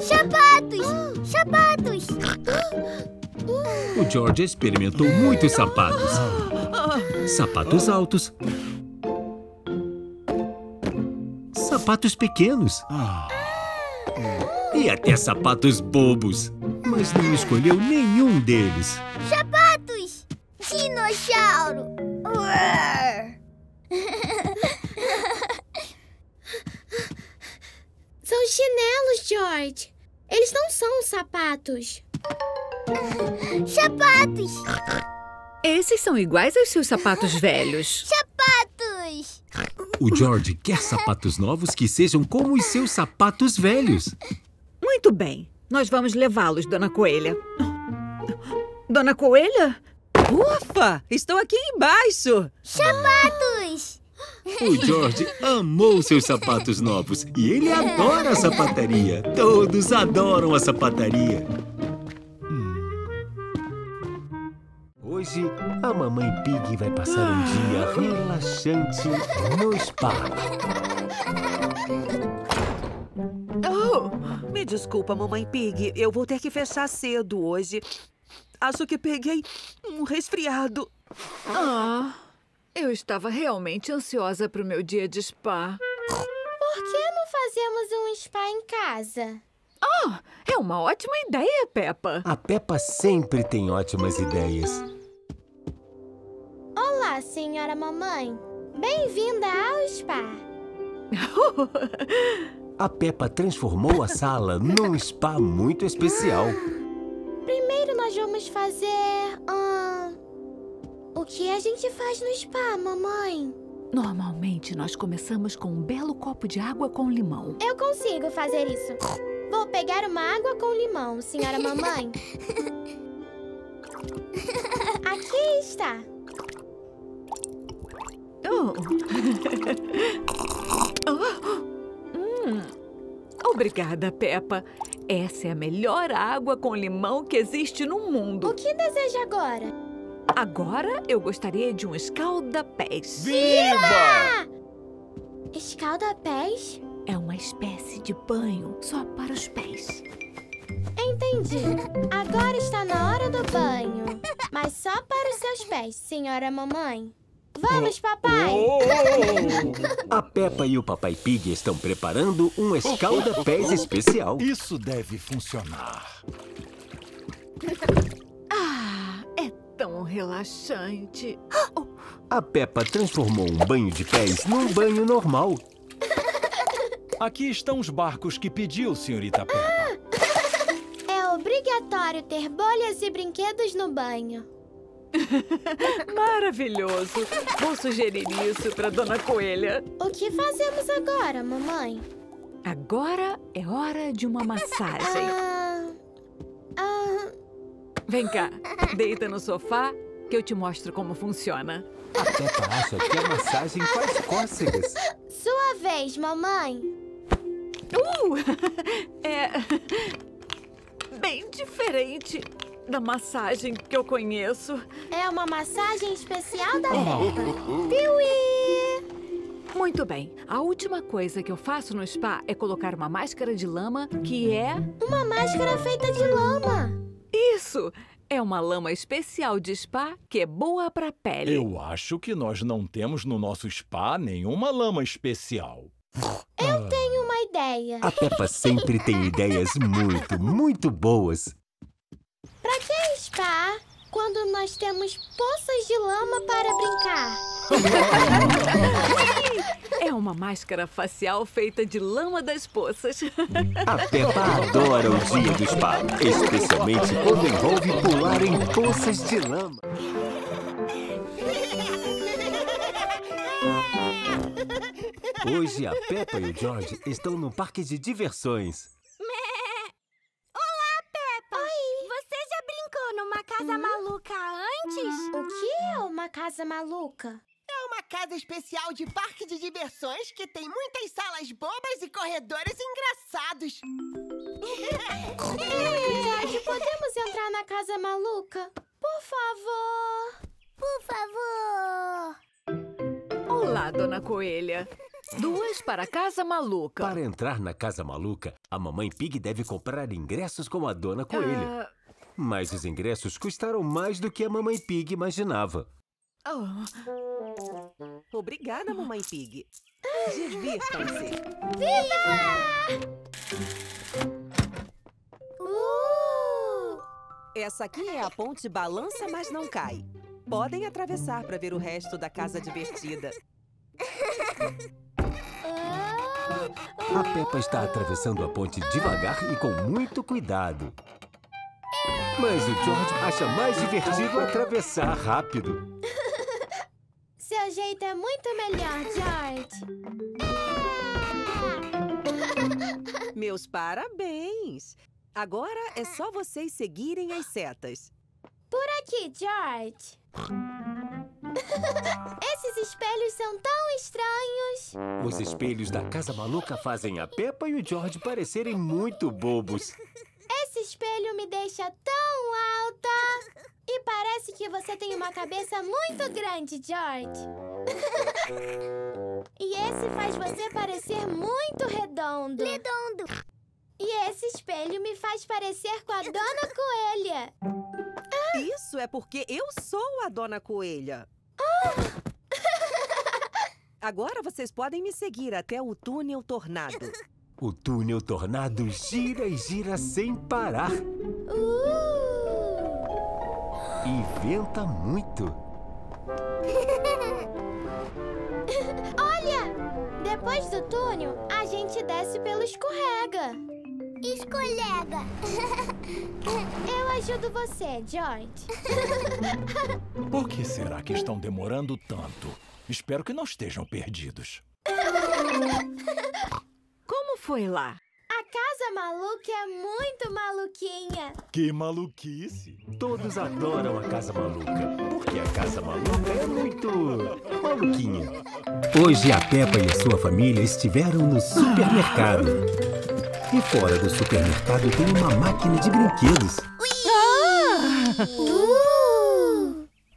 Sapatos! Sapatos! O George experimentou muitos sapatos. Sapatos altos. Sapatos pequenos. E até sapatos bobos. Mas não escolheu nenhum deles. Sapatos! Dinossauro! George. Eles não são sapatos. Sapatos! Esses são iguais aos seus sapatos velhos. Sapatos! O George quer sapatos novos que sejam como os seus sapatos velhos. Muito bem. Nós vamos levá-los, Dona Coelha. Dona Coelha? Ufa! Estou aqui embaixo! Sapatos! O George amou seus sapatos novos e ele adora a sapataria. Todos adoram a sapataria. Hoje, a Mamãe Pig vai passar um dia relaxante no spa. Oh, me desculpa, Mamãe Pig. Eu vou ter que fechar cedo hoje. Acho que peguei um resfriado. Ah, eu estava realmente ansiosa para o meu dia de spa. Por que não fazemos um spa em casa? Ah, é uma ótima ideia, Peppa. A Peppa sempre tem ótimas ideias. Olá, senhora mamãe. Bem-vinda ao spa. A Peppa transformou a sala num spa muito especial. Primeiro nós vamos fazer... o que a gente faz no spa, mamãe? Normalmente nós começamos com um belo copo de água com limão. Eu consigo fazer isso. Vou pegar uma água com limão, senhora mamãe. Aqui está. Obrigada, Peppa. Essa é a melhor água com limão que existe no mundo. O que deseja agora? Agora eu gostaria de um escalda-pés. Viva! Escalda-pés? É uma espécie de banho só para os pés. Entendi. Agora está na hora do banho. Mas só para os seus pés, senhora mamãe. Vamos, papai! A Peppa e o Papai Pig estão preparando um escalda-pés especial. Isso deve funcionar. Ah, é tão relaxante. A Peppa transformou um banho de pés num banho normal. Aqui estão os barcos que pediu, senhorita Peppa. É obrigatório ter bolhas e brinquedos no banho. Maravilhoso! Vou sugerir isso para Dona Coelha. O que fazemos agora, mamãe? Agora é hora de uma massagem. Vem cá, deita no sofá que eu te mostro como funciona. A Peppa acha que a massagem faz cócegas. Sua vez, mamãe. É bem diferente da massagem que eu conheço. É uma massagem especial da Peppa. Piuí! Muito bem. A última coisa que eu faço no spa é colocar uma máscara de lama, que é... Uma máscara feita de lama. Isso! É uma lama especial de spa que é boa pra pele. Eu acho que nós não temos no nosso spa nenhuma lama especial. Eu tenho uma ideia. A Peppa sempre tem ideias muito boas. Pra que spa quando nós temos poças de lama para brincar? É uma máscara facial feita de lama das poças. A Peppa adora o dia do spa, especialmente quando envolve pular em poças de lama. Hoje a Peppa e o George estão no parque de diversões. Casa maluca antes? O que é uma casa maluca? É uma casa especial de parque de diversões que tem muitas salas bobas e corredores engraçados. Jorge, podemos entrar na casa maluca? Por favor. Por favor. Olá, Dona Coelha. 2 para a casa maluca. Para entrar na casa maluca, a Mamãe Pig deve comprar ingressos com a Dona Coelha. Mas os ingressos custaram mais do que a Mamãe Pig imaginava. Obrigada, Mamãe Pig. Divirtam-se. Viva! Essa aqui é a ponte balança, mas não cai. Podem atravessar para ver o resto da casa divertida. A Peppa está atravessando a ponte devagar e com muito cuidado. Mas o George acha mais divertido atravessar rápido. Seu jeito é muito melhor, George. Meus parabéns. Agora é só vocês seguirem as setas. Por aqui, George. Esses espelhos são tão estranhos. Os espelhos da Casa Maluca fazem a Peppa e o George parecerem muito bobos. Esse espelho me deixa tão alta. E parece que você tem uma cabeça muito grande, George. E esse faz você parecer muito redondo. Redondo. E esse espelho me faz parecer com a Dona Coelha. Ah. Isso é porque eu sou a Dona Coelha. Oh. Agora vocês podem me seguir até o túnel tornado. O túnel tornado gira e gira sem parar. E venta muito. Olha! Depois do túnel, a gente desce pelo escorrega. Escorrega. Eu ajudo você, George. Por que será que estão demorando tanto? Espero que não estejam perdidos. Como foi lá? A Casa Maluca é muito maluquinha. Que maluquice! Todos adoram a Casa Maluca, porque a Casa Maluca é muito maluquinha. Hoje a Peppa e a sua família estiveram no supermercado. E fora do supermercado tem uma máquina de brinquedos.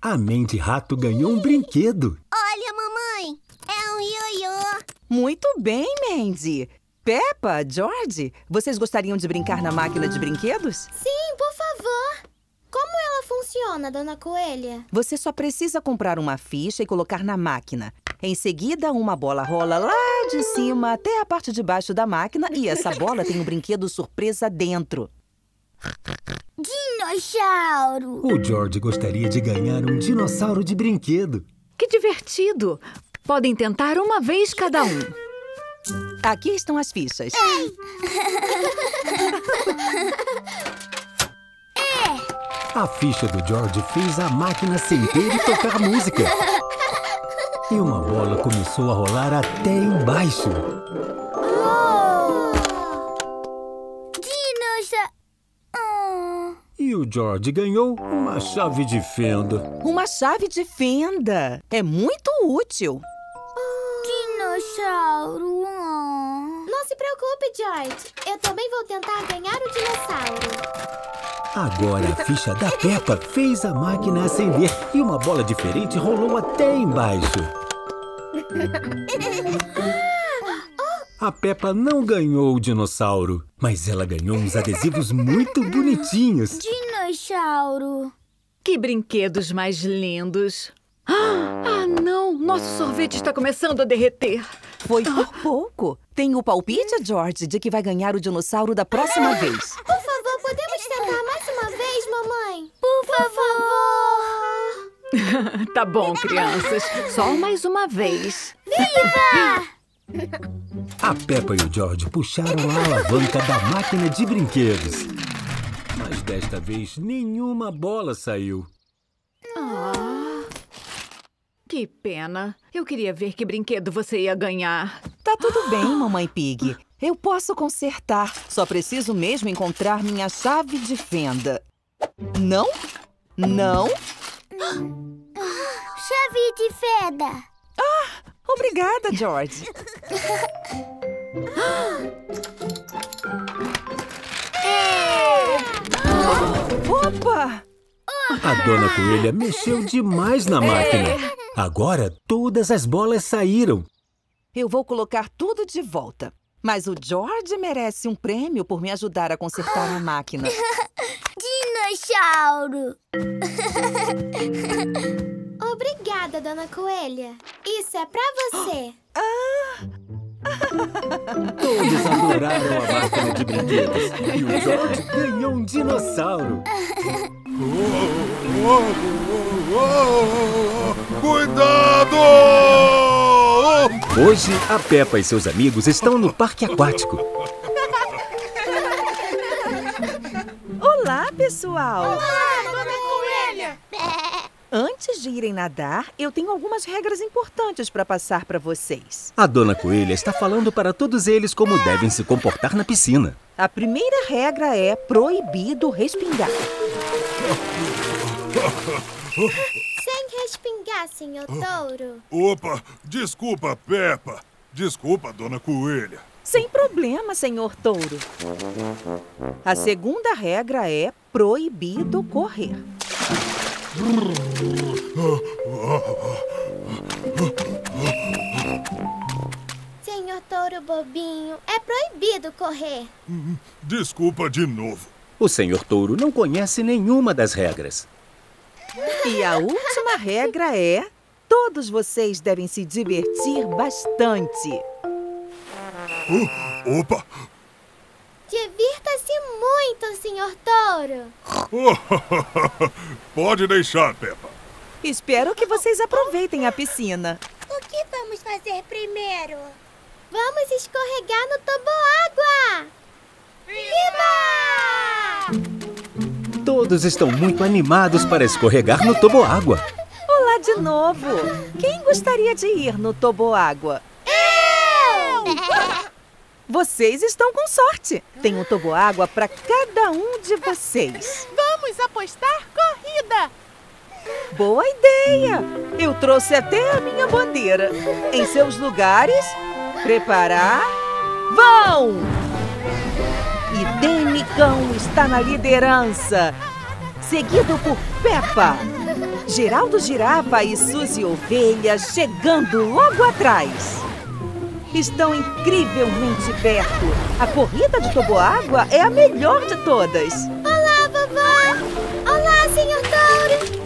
A Mandy Rato ganhou um brinquedo. Olha, mamãe, é um ioiô. Muito bem, Mandy. Peppa, George, vocês gostariam de brincar na máquina de brinquedos? Sim, por favor. Como ela funciona, Dona Coelha? Você só precisa comprar uma ficha e colocar na máquina. Em seguida, uma bola rola lá de cima até a parte de baixo da máquina e essa bola tem um brinquedo surpresa dentro. Dinossauro! O George gostaria de ganhar um dinossauro de brinquedo. Que divertido! Podem tentar uma vez cada um. Aqui estão as fichas. A ficha do George fez a máquina sentir e tocar música. E uma bola começou a rolar até embaixo. E o George ganhou uma chave de fenda. Uma chave de fenda? É muito útil. Dinossauro. Não se preocupe, George. Eu também vou tentar ganhar o dinossauro. Agora a ficha da Peppa fez a máquina acender e uma bola diferente rolou até embaixo. A Peppa não ganhou o dinossauro, mas ela ganhou uns adesivos muito bonitinhos. Dinossauro. Que brinquedos mais lindos. Ah, não! Nosso sorvete está começando a derreter. Foi por pouco. Tem o palpite, George, de que vai ganhar o dinossauro da próxima vez. Por favor, podemos tentar mais uma vez, mamãe? Por favor! Tá bom, crianças. Só mais uma vez. Viva! A Peppa e o George puxaram a alavanca da máquina de brinquedos. Mas desta vez, nenhuma bola saiu. Que pena. Eu queria ver que brinquedo você ia ganhar. Tá tudo bem, Mamãe Pig. Eu posso consertar. Só preciso mesmo encontrar minha chave de fenda. Não? Não? Chave de fenda. Ah, obrigada, George. Opa! A Dona Coelha mexeu demais na máquina. Agora todas as bolas saíram. Eu vou colocar tudo de volta. Mas o George merece um prêmio por me ajudar a consertar a máquina. Dinossauro! Obrigada, Dona Coelha. Isso é pra você. Todos adoraram a máquina de brinquedos. E o George ganhou um dinossauro. Cuidado! Hoje, a Peppa e seus amigos estão no parque aquático. Olá, pessoal! Olá, Dona Coelha! Antes de irem nadar, eu tenho algumas regras importantes para passar para vocês. A Dona Coelha está falando para todos eles como devem se comportar na piscina. A primeira regra é proibido respingar. Sem respingar, Senhor Touro. Opa, desculpa, Peppa. Desculpa, Dona Coelha. Sem problema, Senhor Touro. A segunda regra é proibido correr. Senhor Touro bobinho, é proibido correr. Desculpa de novo. O Senhor Touro não conhece nenhuma das regras. E a última regra é: todos vocês devem se divertir bastante. Opa! Divirta-se muito, Senhor Touro. Pode deixar, Peppa. Espero que vocês aproveitem a piscina. O que vamos fazer primeiro? Vamos escorregar no toboágua! Viva! Todos estão muito animados para escorregar no toboágua. Olá de novo! Quem gostaria de ir no toboágua? Eu! Vocês estão com sorte. Tem um toboágua para cada um de vocês. Vamos apostar corrida. Boa ideia. Eu trouxe até a minha bandeira. Em seus lugares, preparar, vão! E Danny Cão está na liderança, seguido por Peppa, Gerald Girafa e Suzy Ovelha chegando logo atrás. Estão incrivelmente perto. A corrida de toboágua é a melhor de todas. Olá, vovó! Olá, Senhor Touro!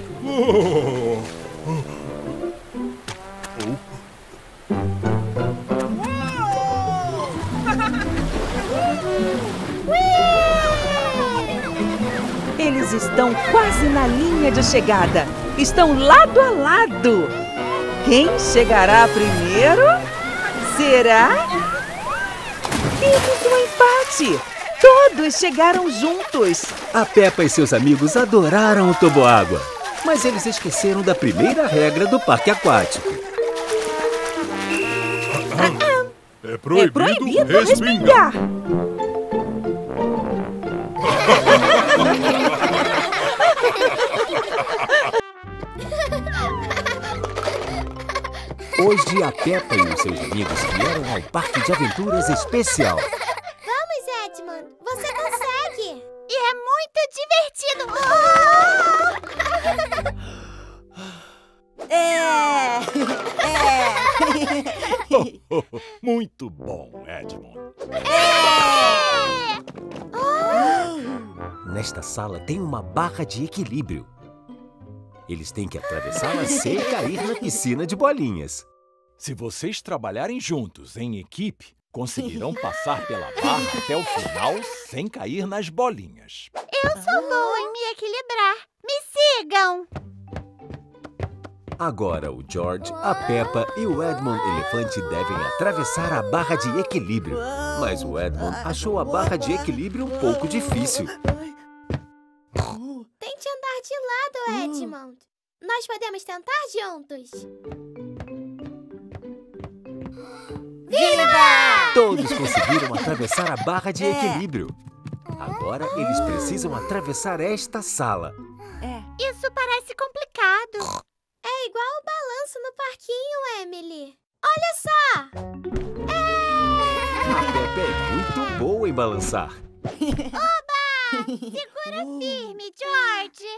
Eles estão quase na linha de chegada. Estão lado a lado. Quem chegará primeiro? Será? Temos um empate! Todos chegaram juntos! A Peppa e seus amigos adoraram o toboágua, mas eles esqueceram da primeira regra do parque aquático. É proibido respingar! Hoje, a Peppa e os seus amigos vieram ao parque de aventuras especial. Vamos, Edmund! Você consegue! E é muito divertido! Oh! Muito bom, Edmund! Nesta sala tem uma barra de equilíbrio. Eles têm que atravessá-la sem cair na piscina de bolinhas. Se vocês trabalharem juntos, em equipe, conseguirão passar pela barra até o final sem cair nas bolinhas. Eu sou boa em me equilibrar. Me sigam! Agora o George, a Peppa e o Edmund Elefante devem atravessar a barra de equilíbrio. Mas o Edmund achou a barra de equilíbrio um pouco difícil. Tente andar de lado, Edmund. Nós podemos tentar juntos. Viva! Todos conseguiram atravessar a barra de equilíbrio. Agora eles precisam atravessar esta sala. Isso parece complicado. É igual o balanço no parquinho, Emily. Olha só! A Peppa é muito boa em balançar. Segura firme, George!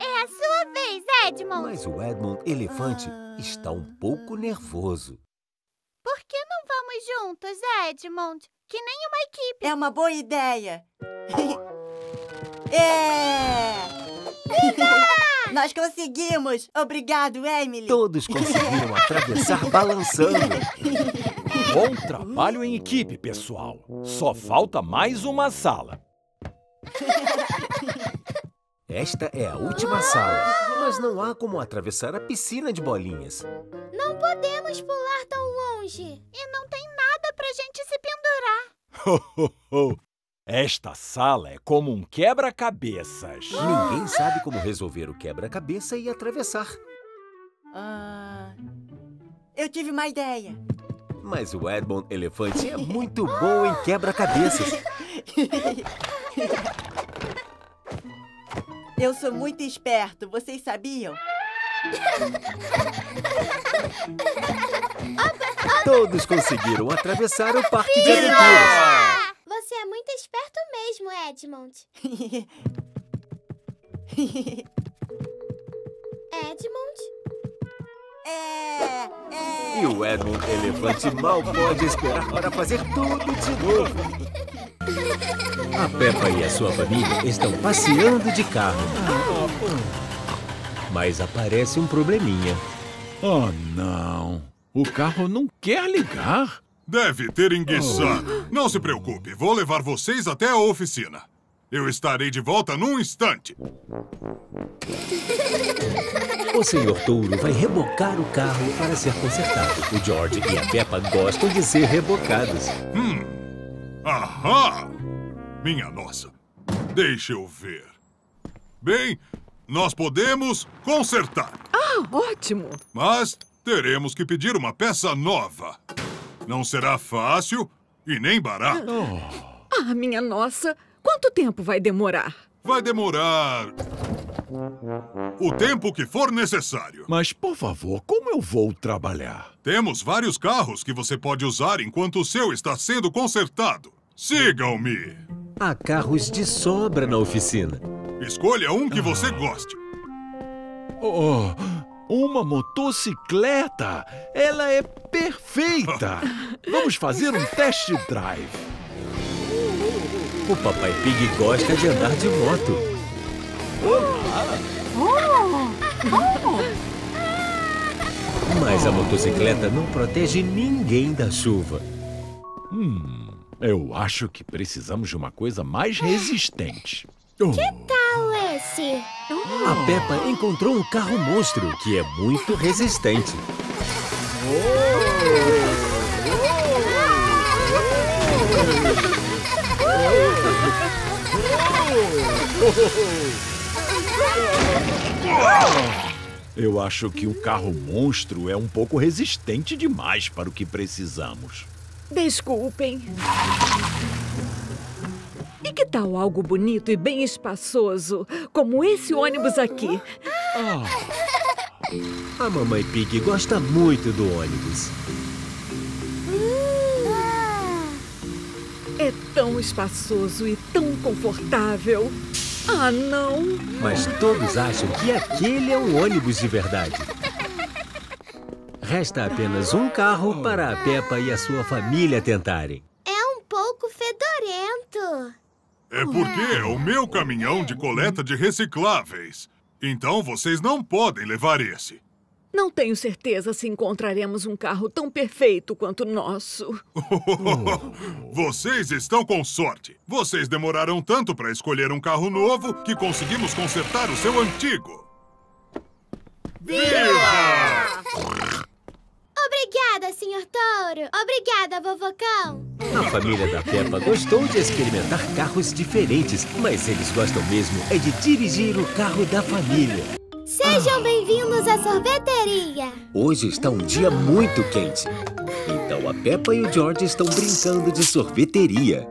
É a sua vez, Edmund! Mas o Edmund Elefante está um pouco nervoso. Por que não vamos juntos, Edmund? Que nem uma equipe! É uma boa ideia! Viva! Nós conseguimos! Obrigado, Emily! Todos conseguiram atravessar balançando. Bom trabalho em equipe, pessoal! Só falta mais uma sala. Esta é a última sala, mas não há como atravessar a piscina de bolinhas. Não podemos pular tão longe e não tem nada pra gente se pendurar. Esta sala é como um quebra-cabeças. Ninguém sabe como resolver o quebra-cabeça e atravessar. Eu tive uma ideia. Mas o Edmund Elefante é muito bom em quebra-cabeças. Eu sou muito esperto, vocês sabiam? Todos conseguiram atravessar o parque de aventuras. Você é muito esperto mesmo, Edmund. Edmund? E o Edmund Elefante mal pode esperar para fazer tudo de novo. A Peppa e a sua família estão passeando de carro. Mas aparece um probleminha. Oh, não. O carro não quer ligar. Deve ter enguiçado. Não se preocupe, vou levar vocês até a oficina. Eu estarei de volta num instante. O Senhor Touro vai rebocar o carro para ser consertado. O George e a Peppa gostam de ser rebocados. Ahá! Minha nossa! Deixa eu ver. Bem, nós podemos consertar. Ah, ótimo! Mas teremos que pedir uma peça nova. Não será fácil e nem barato. Ah, minha nossa! Quanto tempo vai demorar? Vai demorar o tempo que for necessário. Mas, por favor, como eu vou trabalhar? Temos vários carros que você pode usar enquanto o seu está sendo consertado. Sigam-me! Há carros de sobra na oficina. Escolha um que você goste. Uma motocicleta! Ela é perfeita! Vamos fazer um test drive. O Papai Pig gosta de andar de moto. Mas a motocicleta não protege ninguém da chuva. Eu acho que precisamos de uma coisa mais resistente. Que tal esse? A Peppa encontrou um carro monstro que é muito resistente. Eu acho que o carro monstro é um pouco resistente demais para o que precisamos. Desculpem. E que tal algo bonito e bem espaçoso, como esse ônibus aqui? A Mamãe Pig gosta muito do ônibus. É tão espaçoso e tão confortável. Ah, não! Mas todos acham que aquele é um ônibus de verdade. Resta apenas um carro para a Peppa e a sua família tentarem. É um pouco fedorento. É porque é o meu caminhão de coleta de recicláveis. Então vocês não podem levar esse. Não tenho certeza se encontraremos um carro tão perfeito quanto o nosso. Vocês estão com sorte. Vocês demoraram tanto para escolher um carro novo que conseguimos consertar o seu antigo. Viva! Obrigada, Senhor Touro. Obrigada, Vovô Cão. A família da Peppa gostou de experimentar carros diferentes, mas eles gostam mesmo é de dirigir o carro da família. Sejam bem-vindos à sorveteria! Hoje está um dia muito quente. Então a Peppa e o George estão brincando de sorveteria.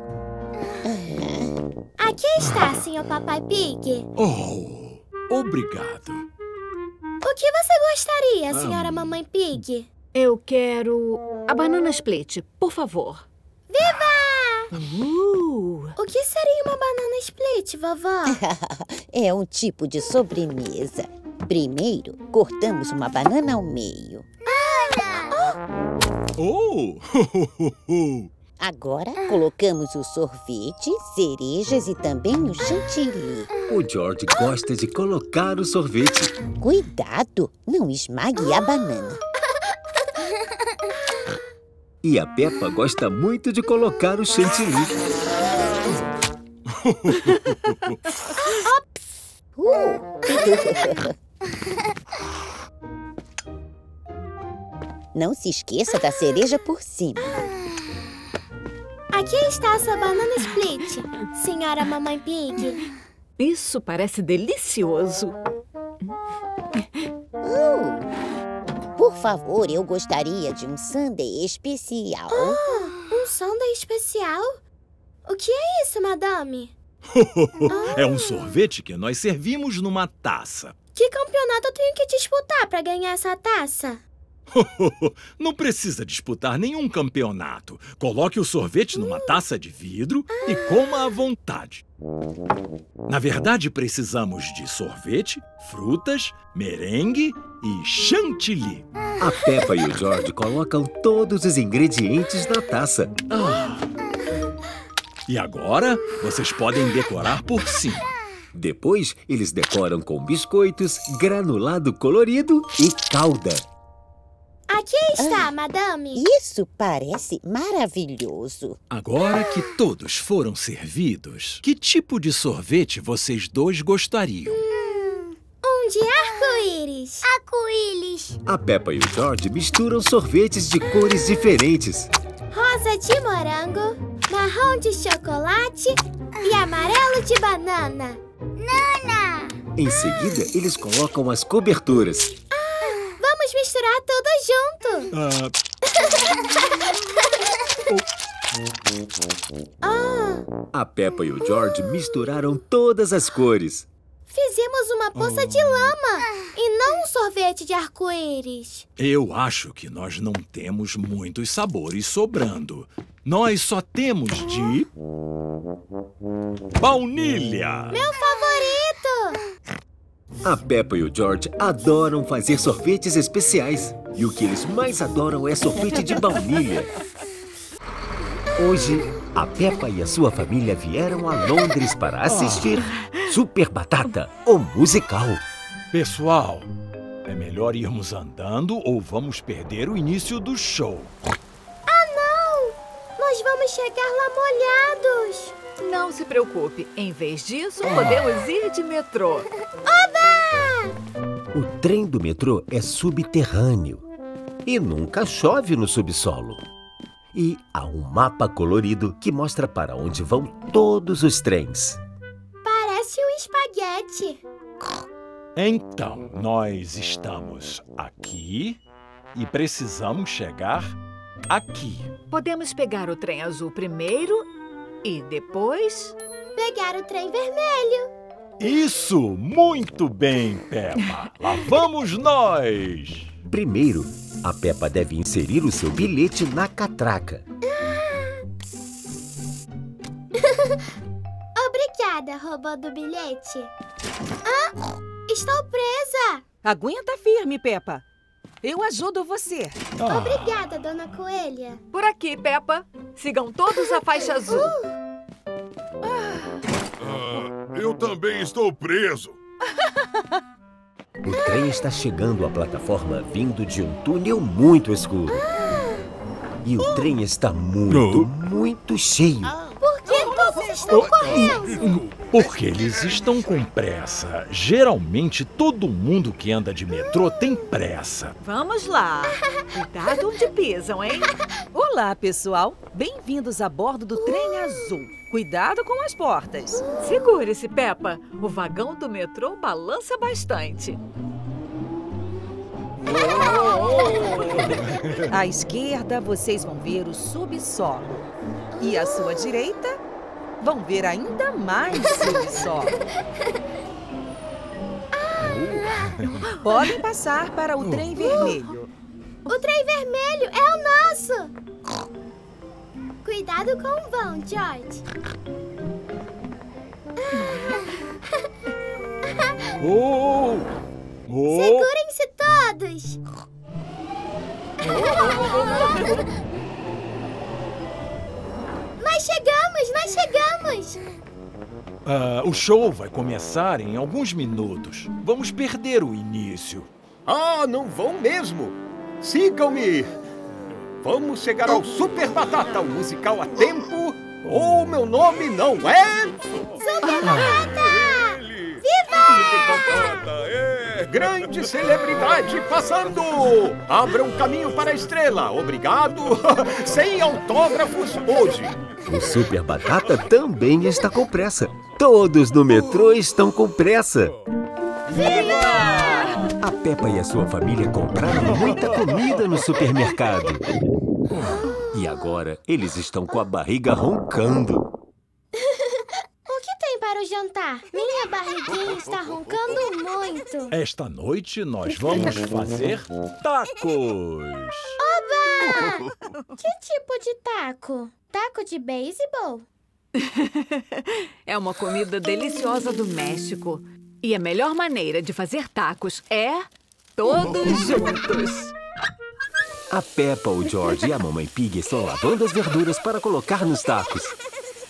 Aqui está, Senhor Papai Pig. Oh, obrigado. O que você gostaria, Senhora Mamãe Pig? Eu quero a banana split, por favor. Viva! O que seria uma banana split, vovó? É um tipo de sobremesa. Primeiro, cortamos uma banana ao meio. Agora, colocamos o sorvete, cerejas e também o chantilly. O George gosta de colocar o sorvete. Cuidado, não esmague a banana. E a Peppa gosta muito de colocar o chantilly. Não se esqueça da cereja por cima. Aqui está a sua banana split, senhora Mamãe Pig. Isso parece delicioso. Por favor, eu gostaria de um sundae especial. Um sundae especial? O que é isso, madame? É um sorvete que nós servimos numa taça. Que campeonato eu tenho que disputar para ganhar essa taça? Não precisa disputar nenhum campeonato. Coloque o sorvete numa taça de vidro e coma à vontade. Na verdade, precisamos de sorvete, frutas, merengue e chantilly. A Peppa e o George colocam todos os ingredientes na taça. E agora, vocês podem decorar por cima. Depois, eles decoram com biscoitos, granulado colorido e calda. Aqui está, madame. Isso parece maravilhoso. Agora que todos foram servidos, que tipo de sorvete vocês dois gostariam? Um de arco-íris. Arco-íris. A Peppa e o George misturam sorvetes de cores diferentes. Rosa de morango, marrom de chocolate e amarelo de banana. Nana! Em seguida, eles colocam as coberturas. Vamos misturar tudo junto. A Peppa e o George misturaram todas as cores. Fizemos uma poça de lama e não um sorvete de arco-íris. Eu acho que nós não temos muitos sabores sobrando. Nós só temos de... baunilha! Meu favorito! A Peppa e o George adoram fazer sorvetes especiais. E o que eles mais adoram é sorvete de baunilha. Hoje, a Peppa e a sua família vieram a Londres para assistir Super Batata, o musical. Pessoal, é melhor irmos andando ou vamos perder o início do show. Não! Nós vamos chegar lá molhados. Não se preocupe. Em vez disso, podemos ir de metrô. Oba! O trem do metrô é subterrâneo e nunca chove no subsolo. E há um mapa colorido que mostra para onde vão todos os trens. Parece um espaguete. Então, nós estamos aqui e precisamos chegar aqui. Podemos pegar o trem azul primeiro e depois... pegar o trem vermelho. Isso! Muito bem, Peppa! Lá vamos nós! Primeiro, a Peppa deve inserir o seu bilhete na catraca. Obrigada, robô do bilhete. Estou presa! Aguenta firme, Peppa. Eu ajudo você. Obrigada, Dona Coelha. Por aqui, Peppa. Sigam todos a faixa azul. Eu também estou preso. O trem está chegando à plataforma vindo de um túnel muito escuro. E o trem está muito cheio. Por que todos estão correndo? Porque eles estão com pressa. Geralmente, todo mundo que anda de metrô tem pressa. Vamos lá. Cuidado onde pisam, hein? Olá, pessoal. Bem-vindos a bordo do trem azul. Cuidado com as portas. Segure-se, Peppa. O vagão do metrô balança bastante. À esquerda, vocês vão ver o subsolo. E à sua direita, vão ver ainda mais subsolo. Podem passar para o trem vermelho. O trem vermelho é o nosso! Cuidado com o vão, George. Segurem-se todos. Nós chegamos, nós chegamos. O show vai começar em alguns minutos. Vamos perder o início. Não vão mesmo. Sigam-me. Vamos chegar ao Super Batata, o musical a tempo, ou meu nome não é... Super Batata! Viva! Grande celebridade passando! Abra um caminho para a estrela. Obrigado. Sem autógrafos hoje. O Super Batata também está com pressa. Todos no metrô estão com pressa. Viva! A Peppa e a sua família compraram muita comida no supermercado. E agora eles estão com a barriga roncando. Para o jantar. Minha barriguinha está roncando muito. Esta noite nós vamos fazer tacos. Oba! Que tipo de taco? Taco de beisebol? É uma comida deliciosa do México. E a melhor maneira de fazer tacos é todos juntos. A Peppa, o George e a Mamãe Pig estão lavando as verduras para colocar nos tacos.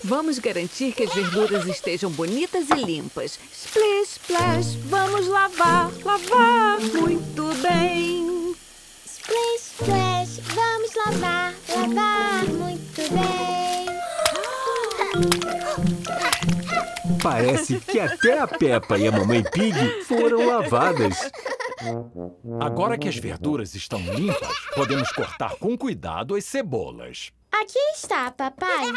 Vamos garantir que as verduras estejam bonitas e limpas. Splish, splash, vamos lavar, lavar muito bem. Splish, splash, vamos lavar, lavar muito bem. Parece que até a Peppa e a Mamãe Pig foram lavadas. Agora que as verduras estão limpas, podemos cortar com cuidado as cebolas. Aqui está, papai.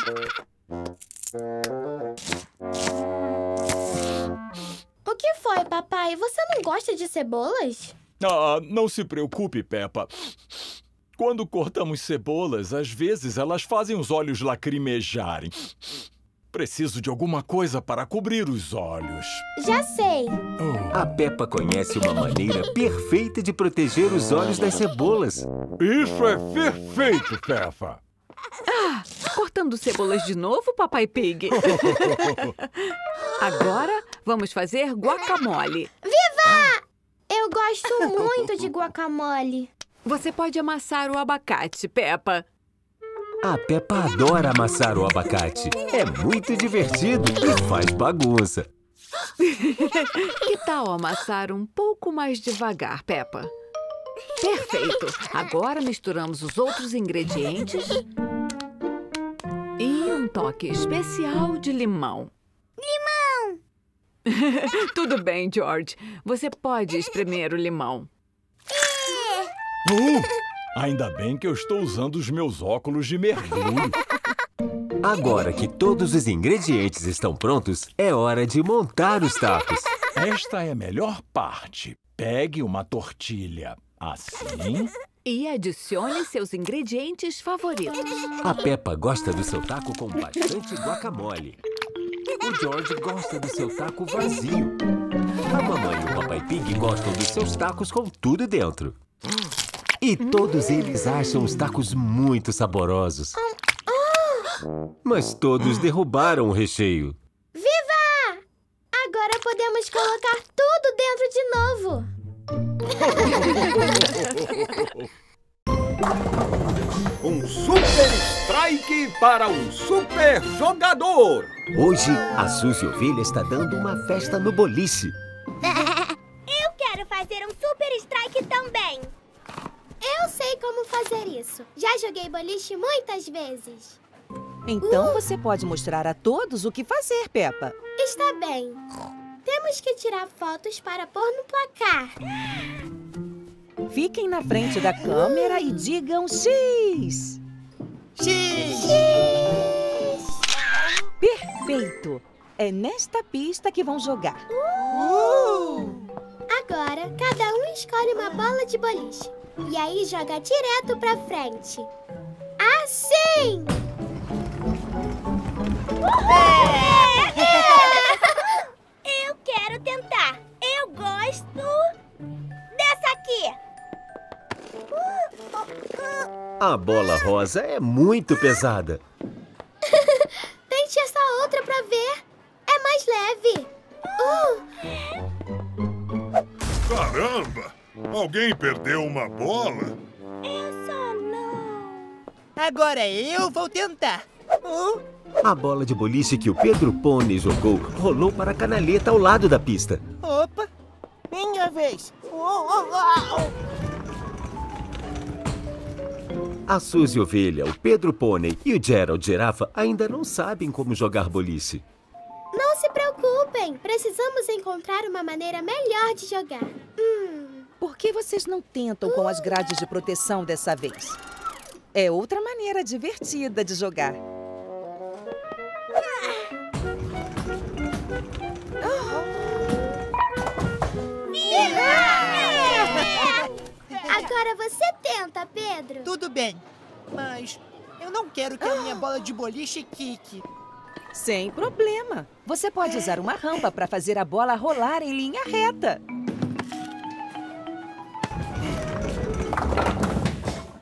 O que foi, papai? Você não gosta de cebolas? Ah, não se preocupe, Peppa. Quando cortamos cebolas, às vezes elas fazem os olhos lacrimejarem. Preciso de alguma coisa para cobrir os olhos. Já sei. A Peppa conhece uma maneira perfeita de proteger os olhos das cebolas. Isso é perfeito, Peppa. Ah, cortando cebolas de novo, Papai Pig. Agora vamos fazer guacamole. Viva! Eu gosto muito de guacamole. Você pode amassar o abacate, Peppa. A Peppa adora amassar o abacate. É muito divertido e faz bagunça. Que tal amassar um pouco mais devagar, Peppa? Perfeito! Agora misturamos os outros ingredientes e um toque especial de limão. Limão! Tudo bem, George. Você pode espremer o limão. Ainda bem que eu estou usando os meus óculos de mergulho. Agora que todos os ingredientes estão prontos, é hora de montar os tacos. Esta é a melhor parte. Pegue uma tortilha. Assim. E adicione seus ingredientes favoritos. A Peppa gosta do seu taco com bastante guacamole. O George gosta do seu taco vazio. A mamãe e o Papai Pig gostam dos seus tacos com tudo dentro. E todos eles acham os tacos muito saborosos. Mas todos derrubaram o recheio. Viva! Agora podemos colocar tudo dentro de novo. Um super strike para um super jogador. Hoje, a Suzy Ovelha está dando uma festa no boliche. Eu quero fazer um super strike também. Eu sei como fazer isso. Já joguei boliche muitas vezes. Então você pode mostrar a todos o que fazer, Peppa. Está bem. Temos que tirar fotos para pôr no placar. Fiquem na frente da câmera e digam X! X! X! Perfeito! É nesta pista que vão jogar. Agora, cada um escolhe uma bola de boliche. E aí joga direto pra frente. Assim! Quero tentar. Eu gosto dessa aqui. A bola rosa é muito pesada. Tente essa outra pra ver. É mais leve. Caramba! Alguém perdeu uma bola? Eu só não. Agora eu vou tentar. A bola de boliche que o Pedro Pônei jogou rolou para a canaleta ao lado da pista. Opa! Minha vez! A Suzy Ovelha, o Pedro Pônei e o Gerald Girafa ainda não sabem como jogar boliche. Não se preocupe. preocupem. Precisamos encontrar uma maneira melhor de jogar. Por que vocês não tentam com as grades de proteção dessa vez? É outra maneira divertida de jogar. Agora você tenta, Pedro. Tudo bem, mas eu não quero que a minha bola de boliche quique. Sem problema. Você pode usar uma rampa para fazer a bola rolar em linha reta.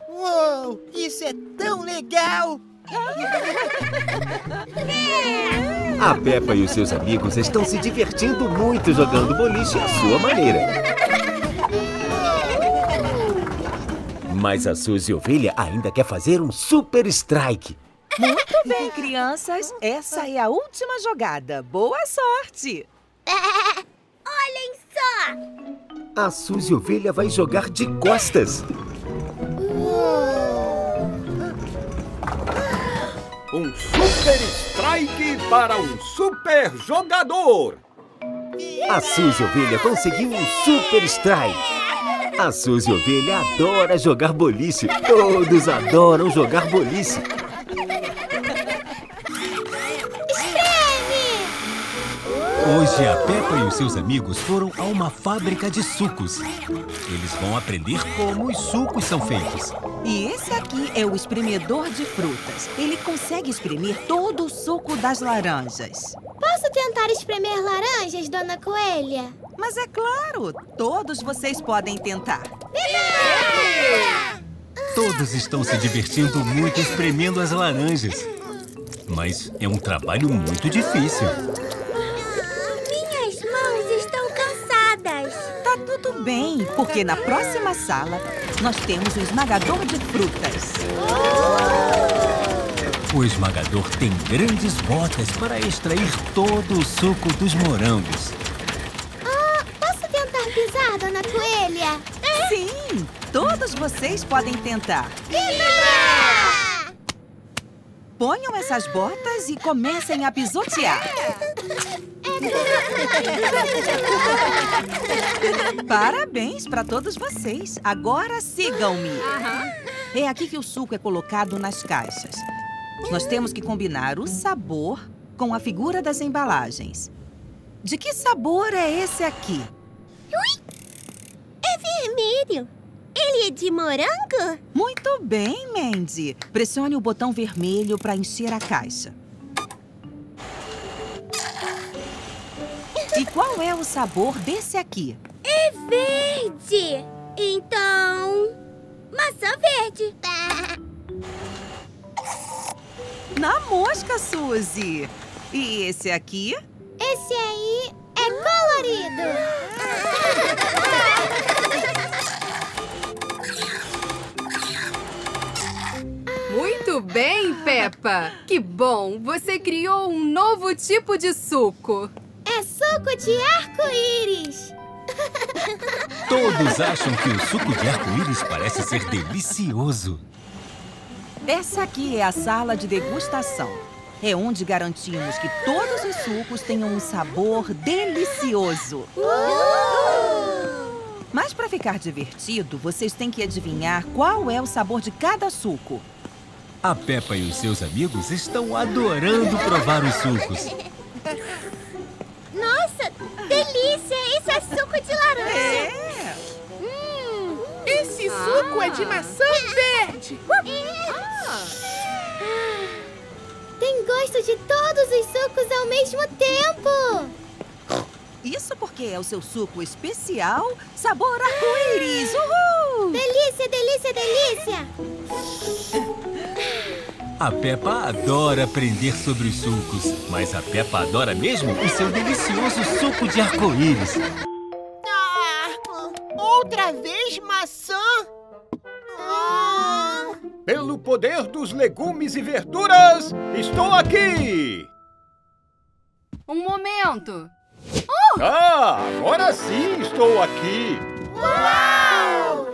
Uou! Isso é tão legal! A Peppa e os seus amigos estão se divertindo muito jogando boliche à sua maneira. Mas a Suzy Ovelha ainda quer fazer um super strike. Muito bem, crianças. Essa é a última jogada. Boa sorte! Olhem só! A Suzy Ovelha vai jogar de costas. Um super strike para um super jogador! A Suzy Ovelha conseguiu um super strike. A Suzy Ovelha adora jogar boliche. Todos adoram jogar boliche. Hoje a Peppa e os seus amigos foram a uma fábrica de sucos. Eles vão aprender como os sucos são feitos. E esse aqui é o espremedor de frutas. Ele consegue espremer todo o suco das laranjas. Posso tentar espremer laranjas, Dona Coelha? Mas é claro, todos vocês podem tentar. Todos estão se divertindo muito espremendo as laranjas. Mas é um trabalho muito difícil. Tudo bem, porque na próxima sala nós temos o esmagador de frutas. O esmagador tem grandes botas para extrair todo o suco dos morangos. Posso tentar pisar, Dona Coelha? Sim, todos vocês podem tentar. Viva! Ponham essas botas e comecem a pisotear. Parabéns para todos vocês. Agora sigam-me. É aqui que o suco é colocado nas caixas. Nós temos que combinar o sabor com a figura das embalagens. De que sabor é esse aqui? É vermelho. Ele é de morango? Muito bem, Mandy. Pressione o botão vermelho para encher a caixa. E qual é o sabor desse aqui? É verde! Então... maçã verde! Na mosca, Suzy! E esse aqui? Esse aí é colorido! Muito bem, Peppa! Que bom! Você criou um novo tipo de suco! É suco de arco-íris! Todos acham que o suco de arco-íris parece ser delicioso. Essa aqui é a sala de degustação. É onde garantimos que todos os sucos tenham um sabor delicioso. Mas para ficar divertido, vocês têm que adivinhar qual é o sabor de cada suco. A Peppa e os seus amigos estão adorando provar os sucos. Nossa, delícia! Isso é suco de laranja! Esse suco é de maçã verde! Tem gosto de todos os sucos ao mesmo tempo! Isso porque é o seu suco especial, sabor arco-íris! Uhul! Delícia, delícia, delícia! A Peppa adora aprender sobre os sucos, mas a Peppa adora mesmo o seu delicioso suco de arco-íris. Outra vez maçã? Pelo poder dos legumes e verduras, estou aqui! Um momento! Agora sim estou aqui! Uau!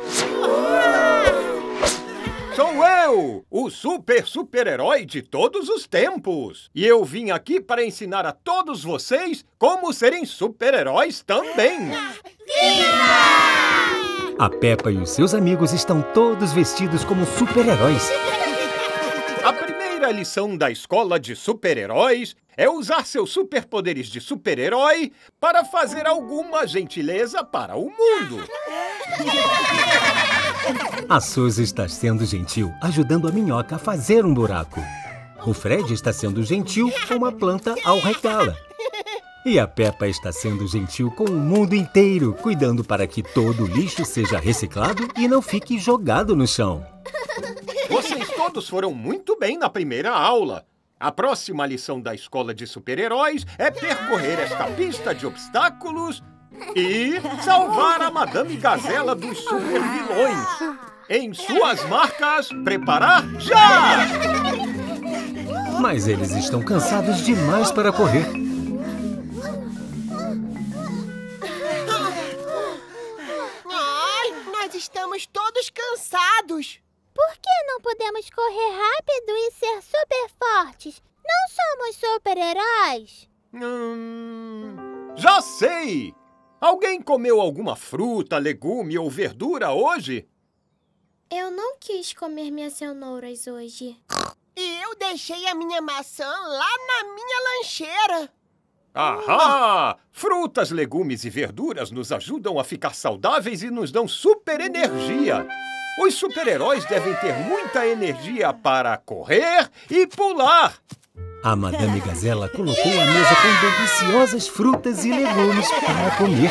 Sou eu, o super-herói de todos os tempos. E eu vim aqui para ensinar a todos vocês como serem super-heróis também. Viva! A Peppa e os seus amigos estão todos vestidos como super-heróis. A primeira lição da escola de super-heróis é usar seus superpoderes de super-herói para fazer alguma gentileza para o mundo. A Suzy está sendo gentil, ajudando a minhoca a fazer um buraco. O Fred está sendo gentil com uma planta ao regá-la. E a Peppa está sendo gentil com o mundo inteiro, cuidando para que todo o lixo seja reciclado e não fique jogado no chão. Vocês todos foram muito bem na primeira aula. A próxima lição da escola de super-heróis é percorrer esta pista de obstáculos e salvar a Madame Gazela dos super-vilões. Em suas marcas, preparar já! Mas eles estão cansados demais para correr. Ai, nós estamos todos cansados. Por que não podemos correr rápido e ser super fortes? Não somos super-heróis? Já sei! Alguém comeu alguma fruta, legume ou verdura hoje? Eu não quis comer minhas cenouras hoje. E eu deixei a minha maçã lá na minha lancheira. Ahá! Frutas, legumes e verduras nos ajudam a ficar saudáveis e nos dão super energia. Os super-heróis devem ter muita energia para correr e pular. A Madame Gazela colocou a mesa com deliciosas frutas e legumes para comer.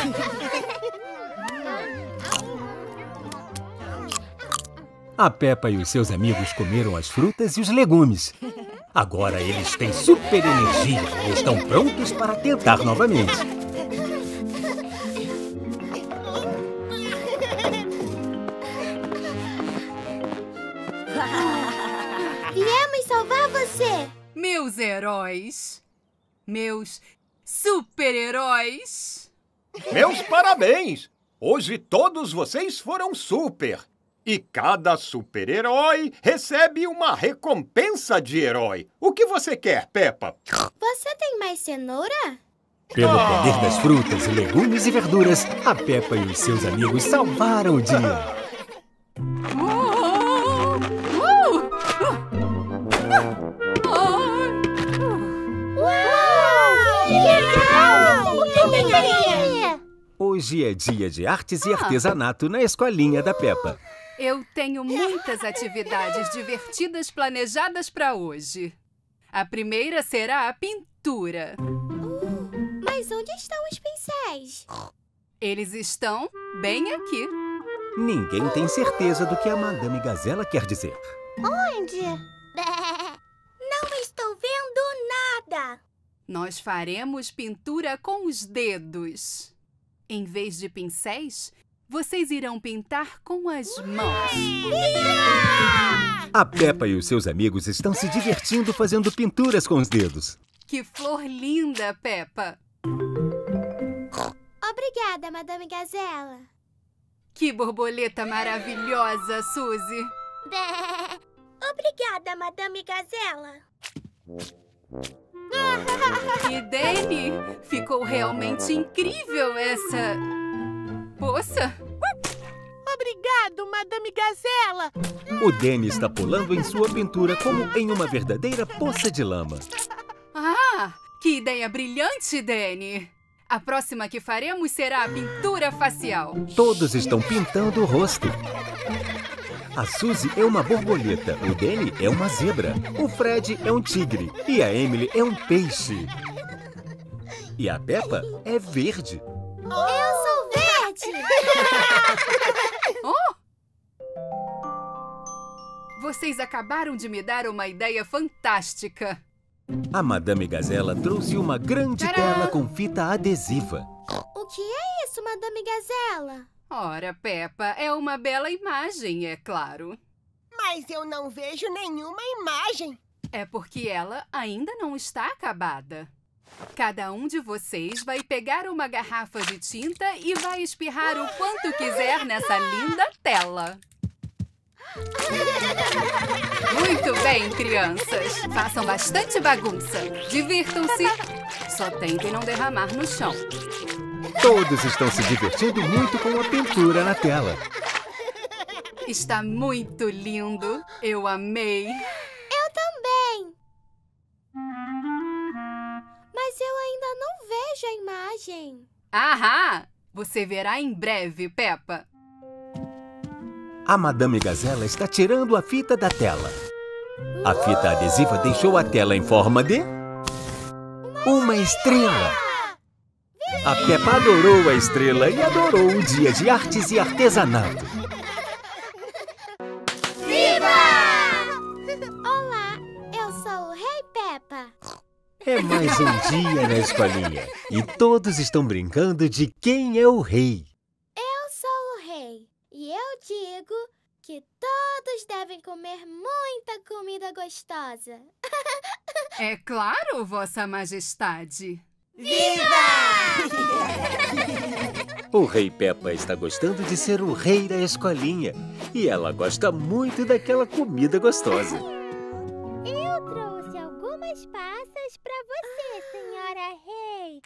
A Peppa e os seus amigos comeram as frutas e os legumes. Agora eles têm super energia e estão prontos para tentar novamente. Viemos salvar você! Meus heróis, meus super-heróis. Meus parabéns! Hoje todos vocês foram super. E cada super-herói recebe uma recompensa de herói. O que você quer, Peppa? Você tem mais cenoura? Pelo poder das frutas, legumes e verduras, a Peppa e os seus amigos salvaram o dia. Hoje é dia de artes e artesanato na escolinha da Peppa. Eu tenho muitas atividades divertidas planejadas para hoje. A primeira será a pintura. Mas onde estão os pincéis? Eles estão bem aqui. Ninguém tem certeza do que a Madame Gazela quer dizer. Onde? Não estou vendo nada. Nós faremos pintura com os dedos. Em vez de pincéis, vocês irão pintar com as mãos. A Peppa e os seus amigos estão se divertindo fazendo pinturas com os dedos. Que flor linda, Peppa! Obrigada, Madame Gazela. Que borboleta maravilhosa, Suzy! Obrigada, Madame Gazela. E Danny, ficou realmente incrível essa poça. Obrigado, Madame Gazela. O Danny está pulando em sua pintura como em uma verdadeira poça de lama. Ah, que ideia brilhante, Danny. A próxima que faremos será a pintura facial. Todos estão pintando o rosto. A Suzy é uma borboleta, o Danny é uma zebra, o Fred é um tigre e a Emily é um peixe. E a Peppa é verde. Eu sou verde! Oh! Vocês acabaram de me dar uma ideia fantástica. A Madame Gazela trouxe uma grande tela com fita adesiva. O que é isso, Madame Gazela? Ora, Peppa, é uma bela imagem, é claro. Mas eu não vejo nenhuma imagem. É porque ela ainda não está acabada. Cada um de vocês vai pegar uma garrafa de tinta e vai espirrar o quanto quiser nessa linda tela. Muito bem, crianças. Façam bastante bagunça. Divirtam-se. Só tentem não derramar no chão. Todos estão se divertindo muito com a pintura na tela. Está muito lindo. Eu amei. Eu também. Mas eu ainda não vejo a imagem. Ahá! Você verá em breve, Peppa. A Madame Gazela está tirando a fita da tela. A fita adesiva deixou a tela em forma de... uma estrela! A Peppa adorou a estrela e adorou o Dia de Artes e Artesanato. Viva! Olá, eu sou o Rei Peppa. É mais um dia na escolinha. E todos estão brincando de quem é o rei. Eu sou o rei. E eu digo que todos devem comer muita comida gostosa. É claro, Vossa Majestade. Viva! O Rei Peppa está gostando de ser o rei da escolinha. E ela gosta muito daquela comida gostosa. Eu trouxe algumas passas para você, senhora rei.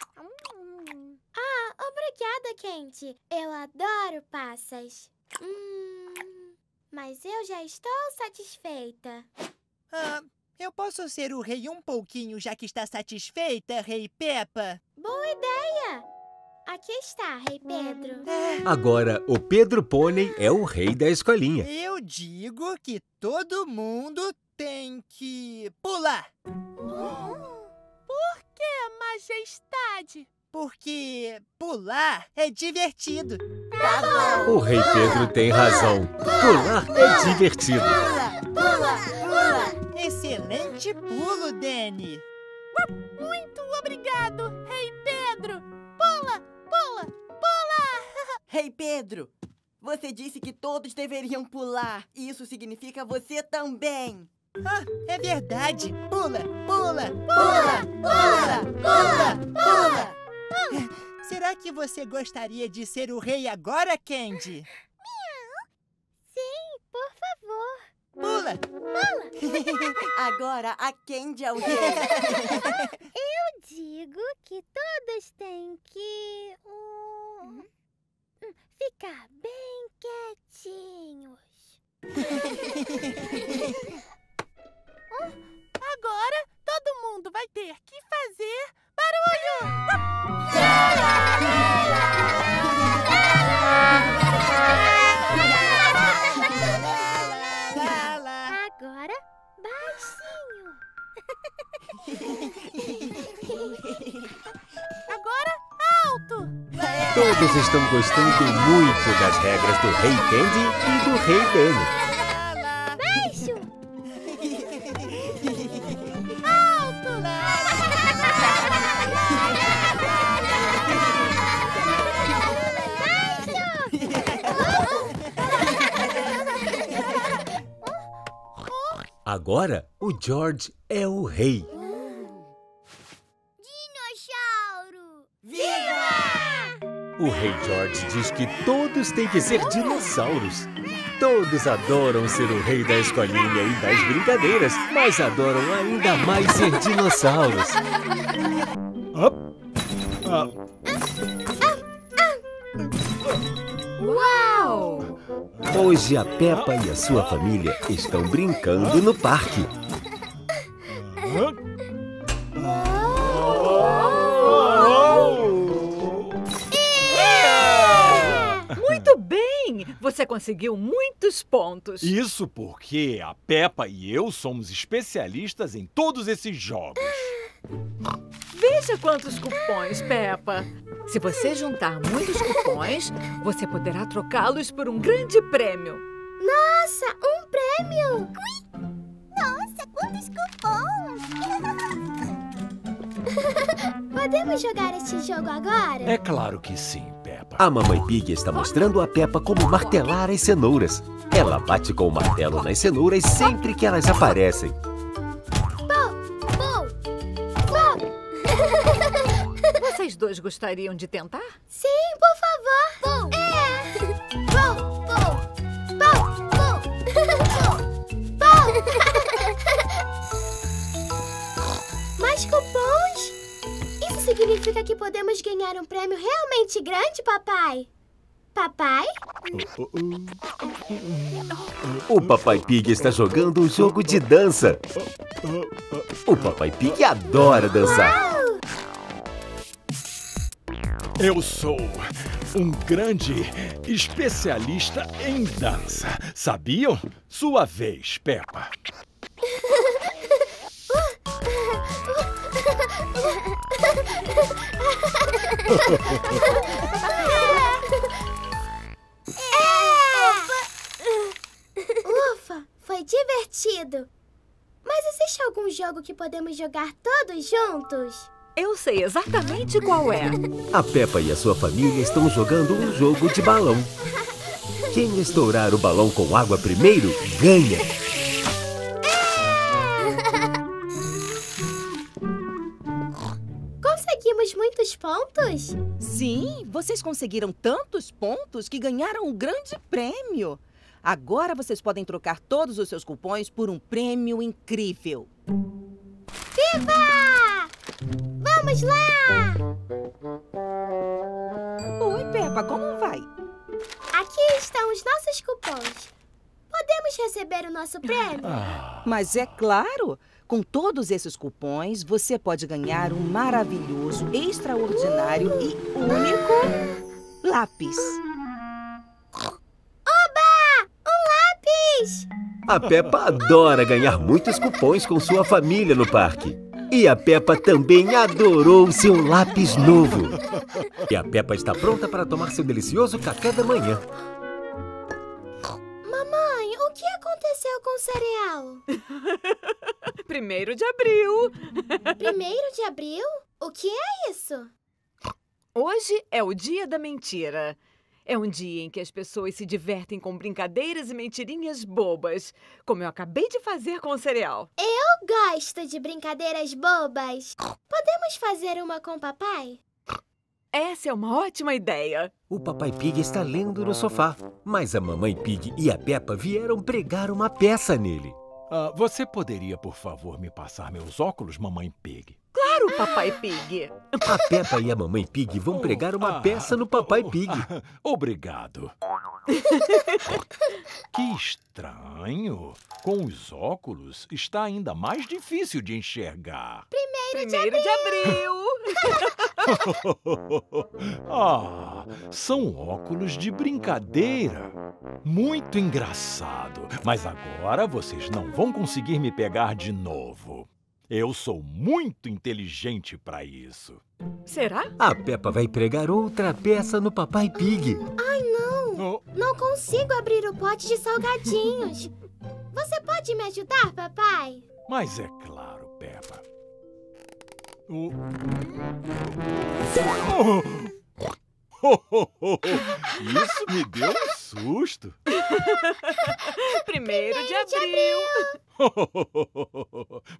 Ah, obrigada, Candy. Eu adoro passas. Mas eu já estou satisfeita. Ah, eu posso ser o rei um pouquinho, já que está satisfeita, Rei Peppa? Boa ideia! Aqui está, Rei Pedro. Agora, o Pedro Pônei é o rei da escolinha. Eu digo que todo mundo tem que pular. Por que, Majestade? Porque pular é divertido. Tá bom. O Rei Pedro tem razão. Pular é divertido. Pula. Excelente pulo, Danny. Muito obrigado, Rei Pedro. Pula. Rei Pedro, você disse que todos deveriam pular. Isso significa você também. Ah, é verdade. Pula. Será que você gostaria de ser o rei agora, Candy? Sim, por favor. Pula! Agora a Candy é o rei. Eu digo que todos têm que... ficar bem quietinhos. Agora todo mundo vai ter que fazer... barulho! Agora, baixinho! Agora, alto! Todos estão gostando muito das regras do Rei Candy e do Rei Danny. Agora, o George é o rei. Dinossauro! Viva! O Rei George diz que todos têm que ser dinossauros. Todos adoram ser o rei da escolinha e das brincadeiras, mas adoram ainda mais ser dinossauros. Uau! Hoje a Peppa e a sua família estão brincando no parque. Muito bem! Você conseguiu muitos pontos. Isso porque a Peppa e eu somos especialistas em todos esses jogos. Veja quantos cupons, Peppa. Se você juntar muitos cupons, você poderá trocá-los por um grande prêmio. Nossa, um prêmio! Nossa, quantos cupons! Podemos jogar este jogo agora? É claro que sim, Peppa. A Mamãe Pig está mostrando a Peppa como martelar as cenouras. Ela bate com o martelo nas cenouras sempre que elas aparecem. Vocês dois gostariam de tentar? Sim, por favor! Pou! É! Pou! Pou! Pou! Pou! cupons? Isso significa que podemos ganhar um prêmio realmente grande, papai? Papai? O Papai Pig está jogando um jogo de dança. O Papai Pig adora dançar. Uau! Eu sou um grande especialista em dança. Sabiam? Sua vez, Peppa. Ufa, foi divertido. Mas existe algum jogo que podemos jogar todos juntos? Eu sei exatamente qual é. A Peppa e a sua família estão jogando um jogo de balão. Quem estourar o balão com água primeiro, ganha. Conseguimos muitos pontos? Sim, vocês conseguiram tantos pontos que ganharam um grande prêmio. Agora vocês podem trocar todos os seus cupons por um prêmio incrível. Viva! Vamos lá! Oi, Peppa, como vai? Aqui estão os nossos cupons. Podemos receber o nosso prêmio? Mas é claro! Com todos esses cupons, você pode ganhar um maravilhoso, extraordinário e único lápis. Oba! Um lápis! A Peppa adora ganhar muitos cupons com sua família no parque. E a Peppa também adorou seu lápis novo. E a Peppa está pronta para tomar seu delicioso café da manhã. Mamãe, o que aconteceu com o cereal? 1º de abril. 1º de abril? O que é isso? Hoje é o dia da mentira. É um dia em que as pessoas se divertem com brincadeiras e mentirinhas bobas, como eu acabei de fazer com o cereal. Eu gosto de brincadeiras bobas. Podemos fazer uma com o papai? Essa é uma ótima ideia. O Papai Pig está lendo no sofá, mas a Mamãe Pig e a Peppa vieram pregar uma peça nele. Você poderia, por favor, me passar meus óculos, Mamãe Pig? Claro, Papai Pig. A Peppa e a Mamãe Pig vão pregar uma peça no Papai Pig. Obrigado. Que estranho. Com os óculos, está ainda mais difícil de enxergar. 1º de abril. Ah, são óculos de brincadeira. Muito engraçado. Mas agora vocês não vão conseguir me pegar de novo. Eu sou muito inteligente para isso. Será? A Peppa vai pregar outra peça no Papai Pig. Ai, não! Oh. Não consigo abrir o pote de salgadinhos. Você pode me ajudar, papai? Mas é claro, Peppa. Isso me deu um susto. 1º de abril.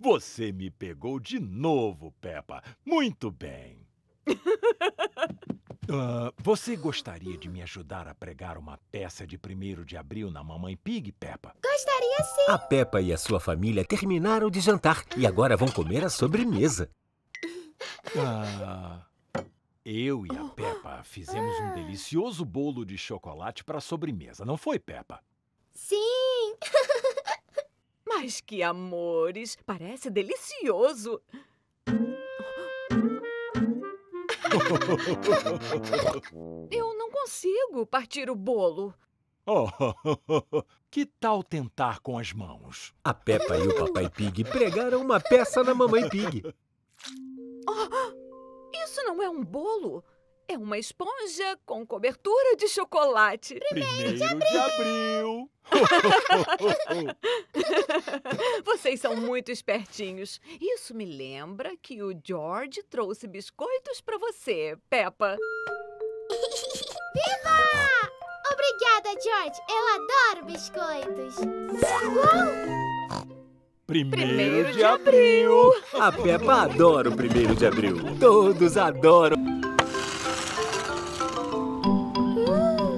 Você me pegou de novo, Peppa. Muito bem. Você gostaria de me ajudar a pregar uma peça de 1º de abril na Mamãe Pig, Peppa? Gostaria sim. A Peppa e a sua família terminaram de jantar e agora vão comer a sobremesa. Eu e a Peppa fizemos um delicioso bolo de chocolate para a sobremesa, não foi, Peppa? Sim! Mas que amores! Parece delicioso! Eu não consigo partir o bolo. Que tal tentar com as mãos? A Peppa e o Papai Pig pregaram uma peça na Mamãe Pig. Isso não é um bolo. É uma esponja com cobertura de chocolate. 1º de abril. Vocês são muito espertinhos. Isso me lembra que o George trouxe biscoitos para você, Peppa. Viva! Obrigada, George. Eu adoro biscoitos. Uou! 1º de abril. A Peppa adora o 1º de abril. Todos adoram.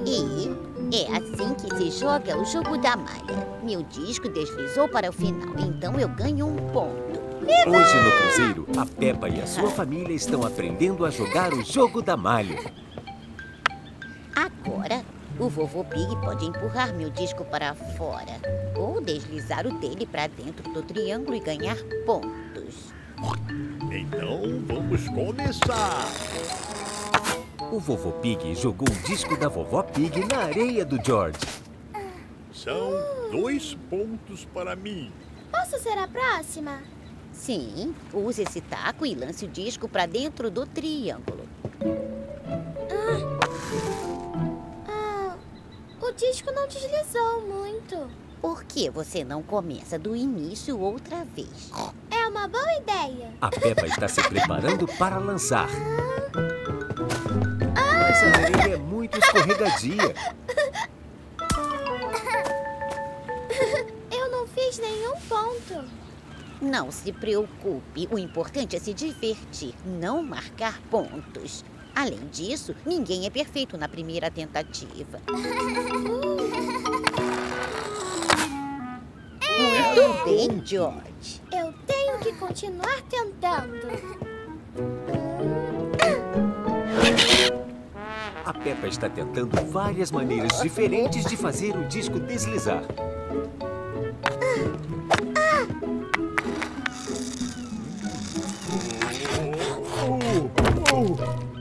E é assim que se joga o jogo da malha. Meu disco deslizou para o final, então eu ganho um ponto. Viva! Hoje no cruzeiro, a Peppa e a sua família estão aprendendo a jogar o jogo da malha. Agora, o Vovô Pig pode empurrar meu disco para fora ou deslizar o dele para dentro do triângulo e ganhar pontos. Então, vamos começar! O Vovô Pig jogou o disco da Vovó Pig na areia do George. São 2 pontos para mim. Posso ser a próxima? Sim, use esse taco e lance o disco para dentro do triângulo. O disco não deslizou muito. Por que você não começa do início outra vez? É uma boa ideia. A Peppa está se preparando para lançar. Mas a areia é muito escorregadia. Eu não fiz nenhum ponto. Não se preocupe. O importante é se divertir, não marcar pontos. Além disso, ninguém é perfeito na primeira tentativa. Muito bem, George. Eu tenho que continuar tentando. A Peppa está tentando várias maneiras diferentes de fazer o disco deslizar.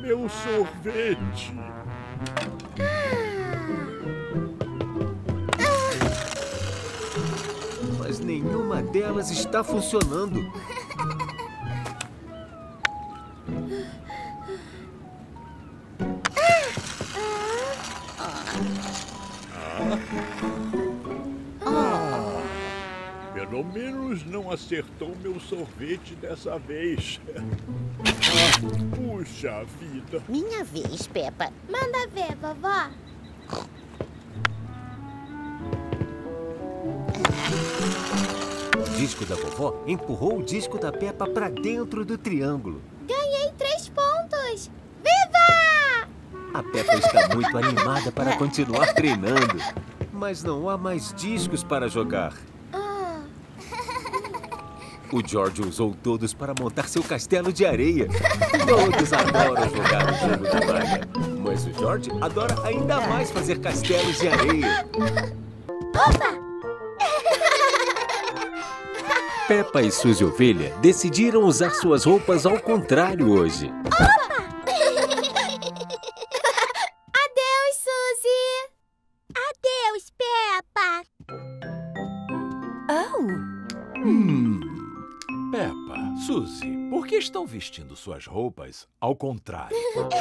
Meu sorvete! Mas nenhuma delas está funcionando. Pelo menos não acertou meu sorvete dessa vez. Puxa vida! Minha vez, Peppa. Manda ver, vovó. O disco da vovó empurrou o disco da Peppa para dentro do triângulo. Ganhei 3 pontos! Viva! A Peppa está muito animada para continuar treinando. Mas não há mais discos para jogar. O George usou todos para montar seu castelo de areia. Todos adoram jogar o jogo da malha. Mas o George adora ainda mais fazer castelos de areia. Opa! Peppa e Suzy Ovelha decidiram usar suas roupas ao contrário hoje. Opa! Adeus, Suzy! Adeus, Peppa! Oh! Peppa, Suzy, por que estão vestindo suas roupas ao contrário? Opa!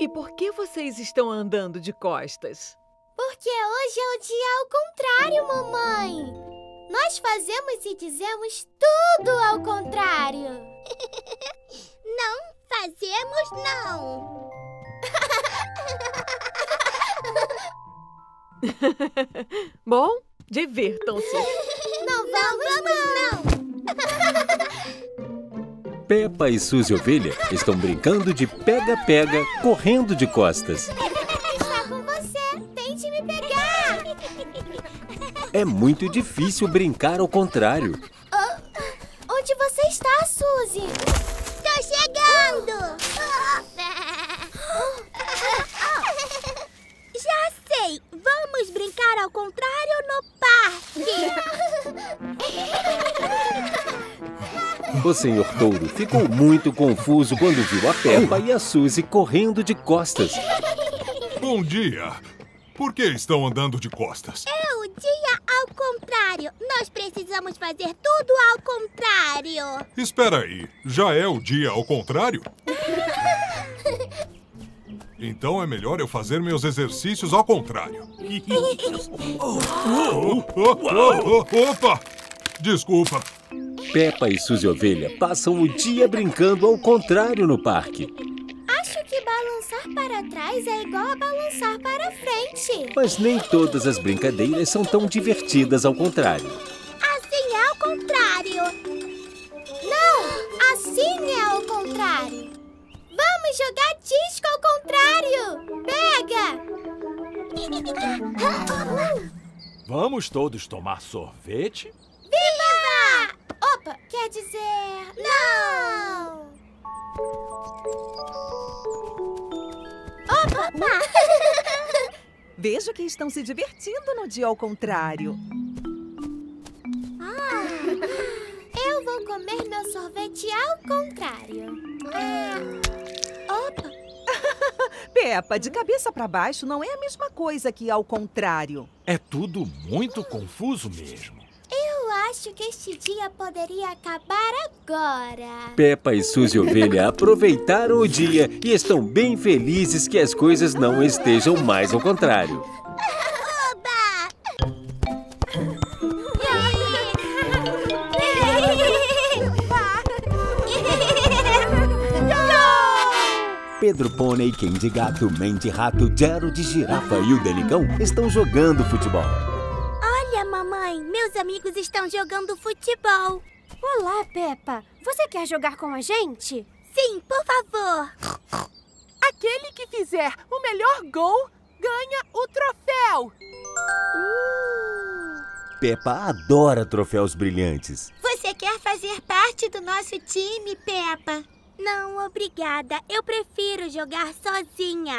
E por que vocês estão andando de costas? Porque hoje é o dia ao contrário, mamãe! Nós fazemos e dizemos tudo ao contrário! Não fazemos, não! Bom, divirtam-se! Não vamos, não! Peppa e Suzy Ovelha estão brincando de pega-pega, correndo de costas. Está com você! Tente me pegar! É muito difícil brincar ao contrário. Oh, onde você está, Suzy? Estou chegando! Já sei! Vamos brincar ao contrário no parque! O Senhor Touro ficou muito confuso quando viu a Peppa e a Suzy correndo de costas. Bom dia! Por que estão andando de costas? É o dia ao contrário! Nós precisamos fazer tudo ao contrário! Espera aí! Já é o dia ao contrário? Então é melhor eu fazer meus exercícios ao contrário. Opa! Desculpa. Peppa e Suzy Ovelha passam o dia brincando ao contrário no parque. Acho que balançar para trás é igual a balançar para frente. Mas nem todas as brincadeiras são tão divertidas ao contrário. Assim é ao contrário. Não, assim é ao contrário. Vamos jogar disco ao contrário! Pega! Vamos todos tomar sorvete? Peppa. Quer dizer... Não! Opa! Vejo que estão se divertindo no dia ao contrário. Eu vou comer meu sorvete ao contrário. Opa! Peppa, de cabeça para baixo não é a mesma coisa que ao contrário. É tudo muito confuso mesmo. Eu acho que este dia poderia acabar agora. Peppa e Suzy Ovelha aproveitaram o dia e estão bem felizes que as coisas não estejam mais ao contrário. Pedro Pônei, Candy Gato, Mandy Rato, Gerald Girafa e o Danny Cão estão jogando futebol. Olha, mamãe, meus amigos estão jogando futebol. Olá, Peppa. Você quer jogar com a gente? Sim, por favor. Aquele que fizer o melhor gol ganha o troféu. Peppa adora troféus brilhantes. Você quer fazer parte do nosso time, Peppa? Não, obrigada. Eu prefiro jogar sozinha.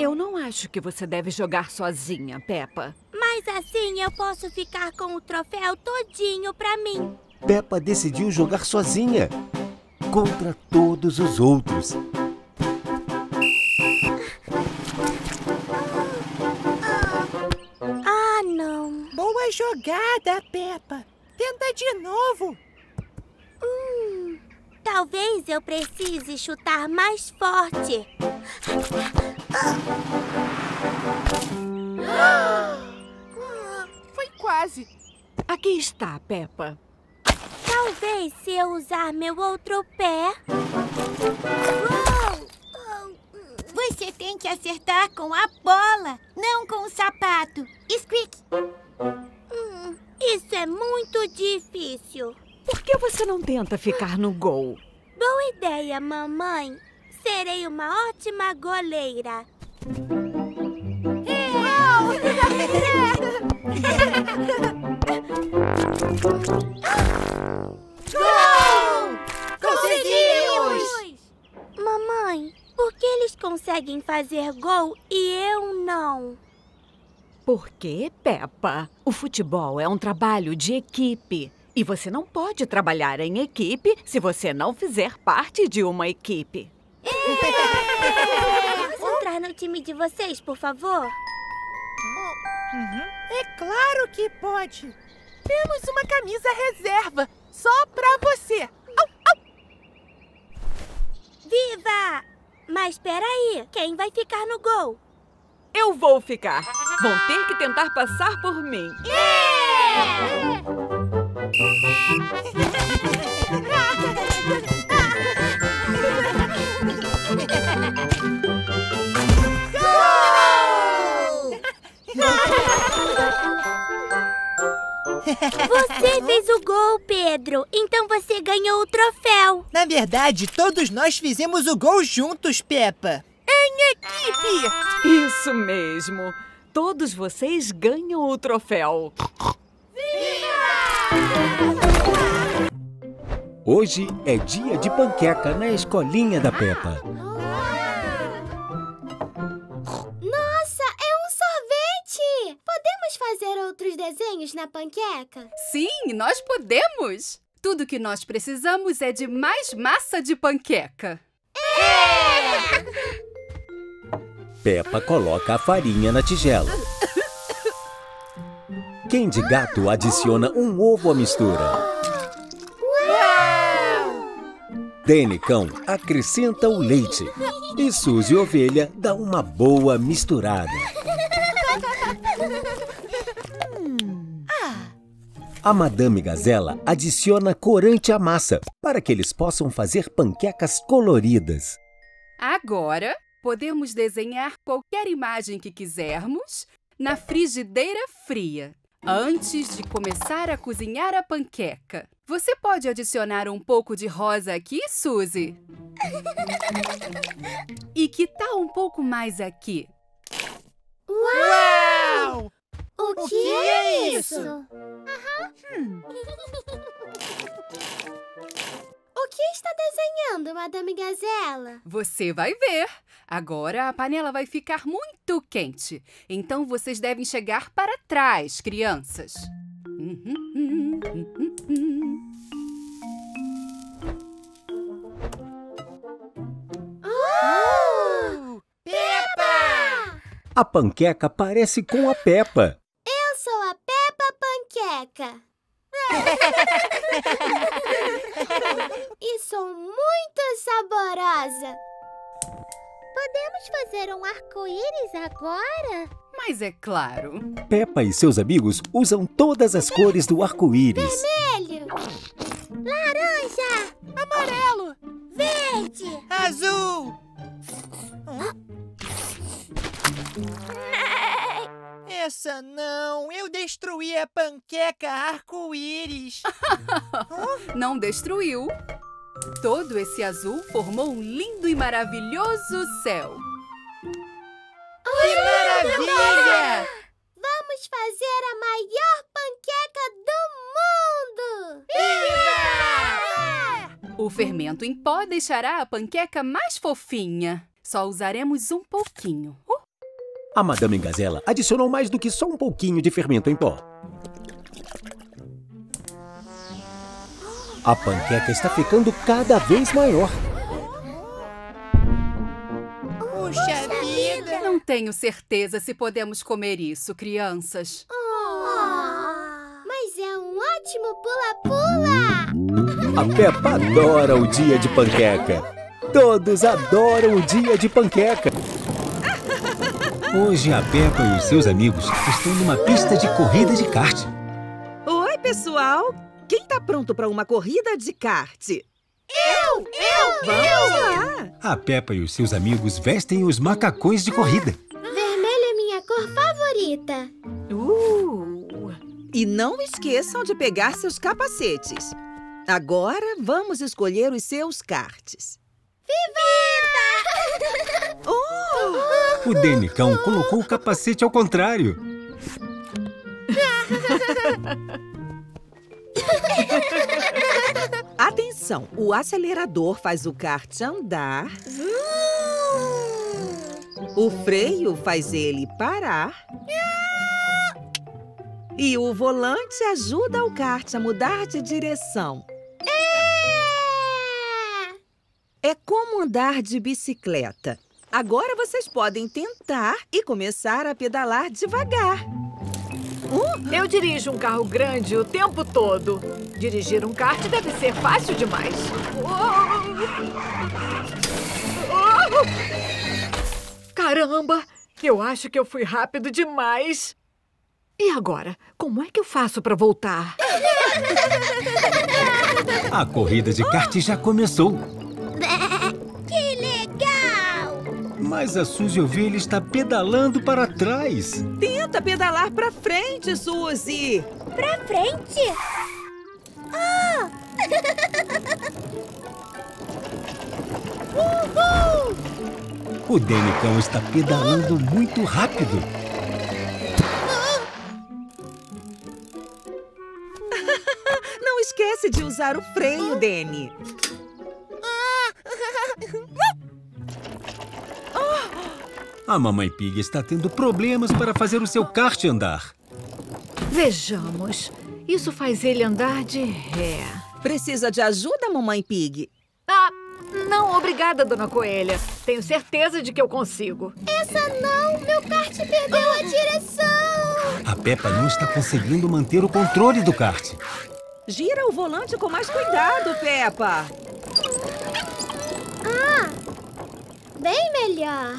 Eu não acho que você deve jogar sozinha, Peppa. Mas assim eu posso ficar com o troféu todinho pra mim. Peppa decidiu jogar sozinha, contra todos os outros. Ah, não. Boa jogada, Peppa. Tenta de novo. Talvez eu precise chutar mais forte. Foi quase. Aqui está, Peppa. Talvez se eu usar meu outro pé... Você tem que acertar com a bola, não com o sapato. Squeak! Isso é muito difícil. Por que você não tenta ficar no gol? Boa ideia, mamãe. Serei uma ótima goleira. Gol! Conseguimos! Mamãe, por que eles conseguem fazer gol e eu não? Porque, Peppa, o futebol é um trabalho de equipe. E você não pode trabalhar em equipe se você não fizer parte de uma equipe. Posso entrar no time de vocês, por favor? É claro que pode. Temos uma camisa reserva, só pra você. Au, au. Viva! Mas peraí, quem vai ficar no gol? Eu vou ficar. Vão ter que tentar passar por mim. Gol! Você fez o gol, Pedro. Então você ganhou o troféu. Na verdade, todos nós fizemos o gol juntos, Peppa. Em equipe! Isso mesmo. Todos vocês ganham o troféu. Hoje é dia de panqueca na escolinha da Peppa. Nossa, é um sorvete! Podemos fazer outros desenhos na panqueca? Sim, nós podemos! Tudo que nós precisamos é de mais massa de panqueca. Peppa coloca a farinha na tigela. Candy Gato adiciona um ovo à mistura. Uau! Danny Cão acrescenta o leite. E Suzy Ovelha dá uma boa misturada. A Madame Gazela adiciona corante à massa para que eles possam fazer panquecas coloridas. Agora, podemos desenhar qualquer imagem que quisermos na frigideira fria. Antes de começar a cozinhar a panqueca, você pode adicionar um pouco de rosa aqui, Suzy? E que tal um pouco mais aqui? Uau! O que é isso? O que está desenhando, Madame Gazela? Você vai ver. Agora a panela vai ficar muito quente. Então vocês devem chegar para trás, crianças. Oh! Peppa! A panqueca parece com a Peppa. Eu sou a Peppa Panqueca. E sou muito saborosa. Podemos fazer um arco-íris agora? Mas é claro. Peppa e seus amigos usam todas as cores do arco-íris. Vermelho, laranja, amarelo, verde, azul. Essa não! Eu destruí a panqueca arco-íris! Não destruiu! Todo esse azul formou um lindo e maravilhoso céu! Que maravilha! Vamos fazer a maior panqueca do mundo! Viva! O fermento em pó deixará a panqueca mais fofinha. Só usaremos um pouquinho. A Madame Gazela adicionou mais do que só um pouquinho de fermento em pó. A panqueca está ficando cada vez maior. Puxa vida! Não tenho certeza se podemos comer isso, crianças. Mas é um ótimo pula-pula! A Peppa adora o dia de panqueca. Todos adoram o dia de panqueca. Hoje, a Peppa e os seus amigos estão numa pista de corrida de kart. Oi, pessoal! Quem tá pronto para uma corrida de kart? Eu! Vamos lá! A Peppa e os seus amigos vestem os macacões de corrida. Vermelho é minha cor favorita. E não esqueçam de pegar seus capacetes. Agora, vamos escolher os seus karts. Viva! O Danny Cão colocou o capacete ao contrário. Atenção! O acelerador faz o kart andar. O freio faz ele parar. E o volante ajuda o kart a mudar de direção. É como andar de bicicleta. Agora vocês podem tentar e começar a pedalar devagar. Eu dirijo um carro grande o tempo todo. Dirigir um kart deve ser fácil demais. Caramba! Eu acho que eu fui rápido demais. E agora? Como é que eu faço para voltar? A corrida de kart já começou. Que legal! Mas a Suzy Ovelha está pedalando para trás. Tenta pedalar para frente, Suzy. Para frente? Uhul! O Danny Cão está pedalando muito rápido. Não esquece de usar o freio, Danny. A Mamãe Pig está tendo problemas para fazer o seu kart andar. Vejamos. Isso faz ele andar de ré. Precisa de ajuda, Mamãe Pig? Não, obrigada, Dona Coelha. Tenho certeza de que eu consigo. Essa não! Meu kart perdeu a direção! A Peppa não está conseguindo manter o controle do kart. Gira o volante com mais cuidado, Peppa. Bem melhor.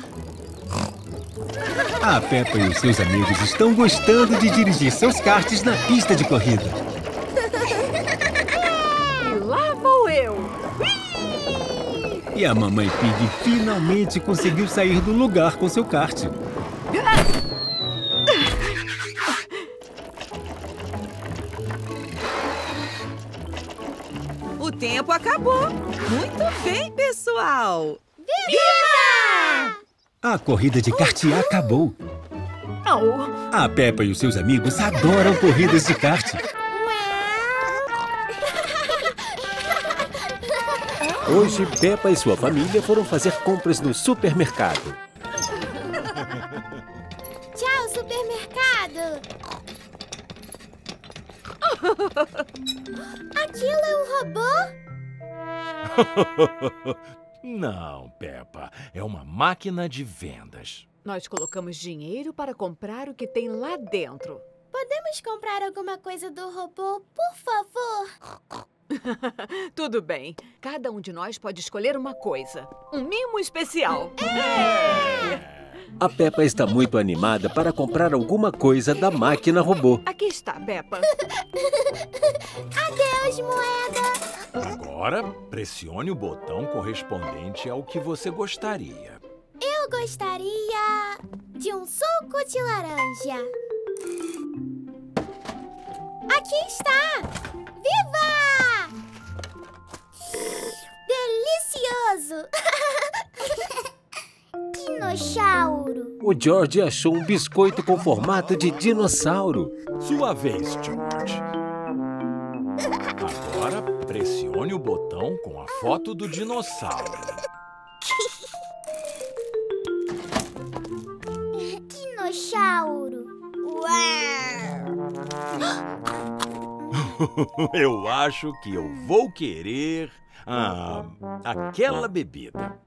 A Peppa e os seus amigos estão gostando de dirigir seus karts na pista de corrida. E lá vou eu! E a Mamãe Pig finalmente conseguiu sair do lugar com seu kart. O tempo acabou! Muito bem, pessoal! Viva! A corrida de kart acabou. A Peppa e os seus amigos adoram corridas de kart. Hoje, Peppa e sua família foram fazer compras no supermercado. Tchau, supermercado! Aquilo é um robô? Não, Peppa. É uma máquina de vendas. Nós colocamos dinheiro para comprar o que tem lá dentro. Podemos comprar alguma coisa do robô, por favor? Tudo bem. Cada um de nós pode escolher uma coisa. Um mimo especial. A Peppa está muito animada para comprar alguma coisa da máquina robô. Aqui está, Peppa. Adeus, moeda. Agora, pressione o botão correspondente ao que você gostaria. Eu gostaria de um suco de laranja. Aqui está! Viva! Delicioso! Dinossauro! O George achou um biscoito com formato de dinossauro. Sua vez, George. Agora pressione o botão com a foto do dinossauro. Dinossauro! Uau! Eu acho que eu vou querer aquela bebida.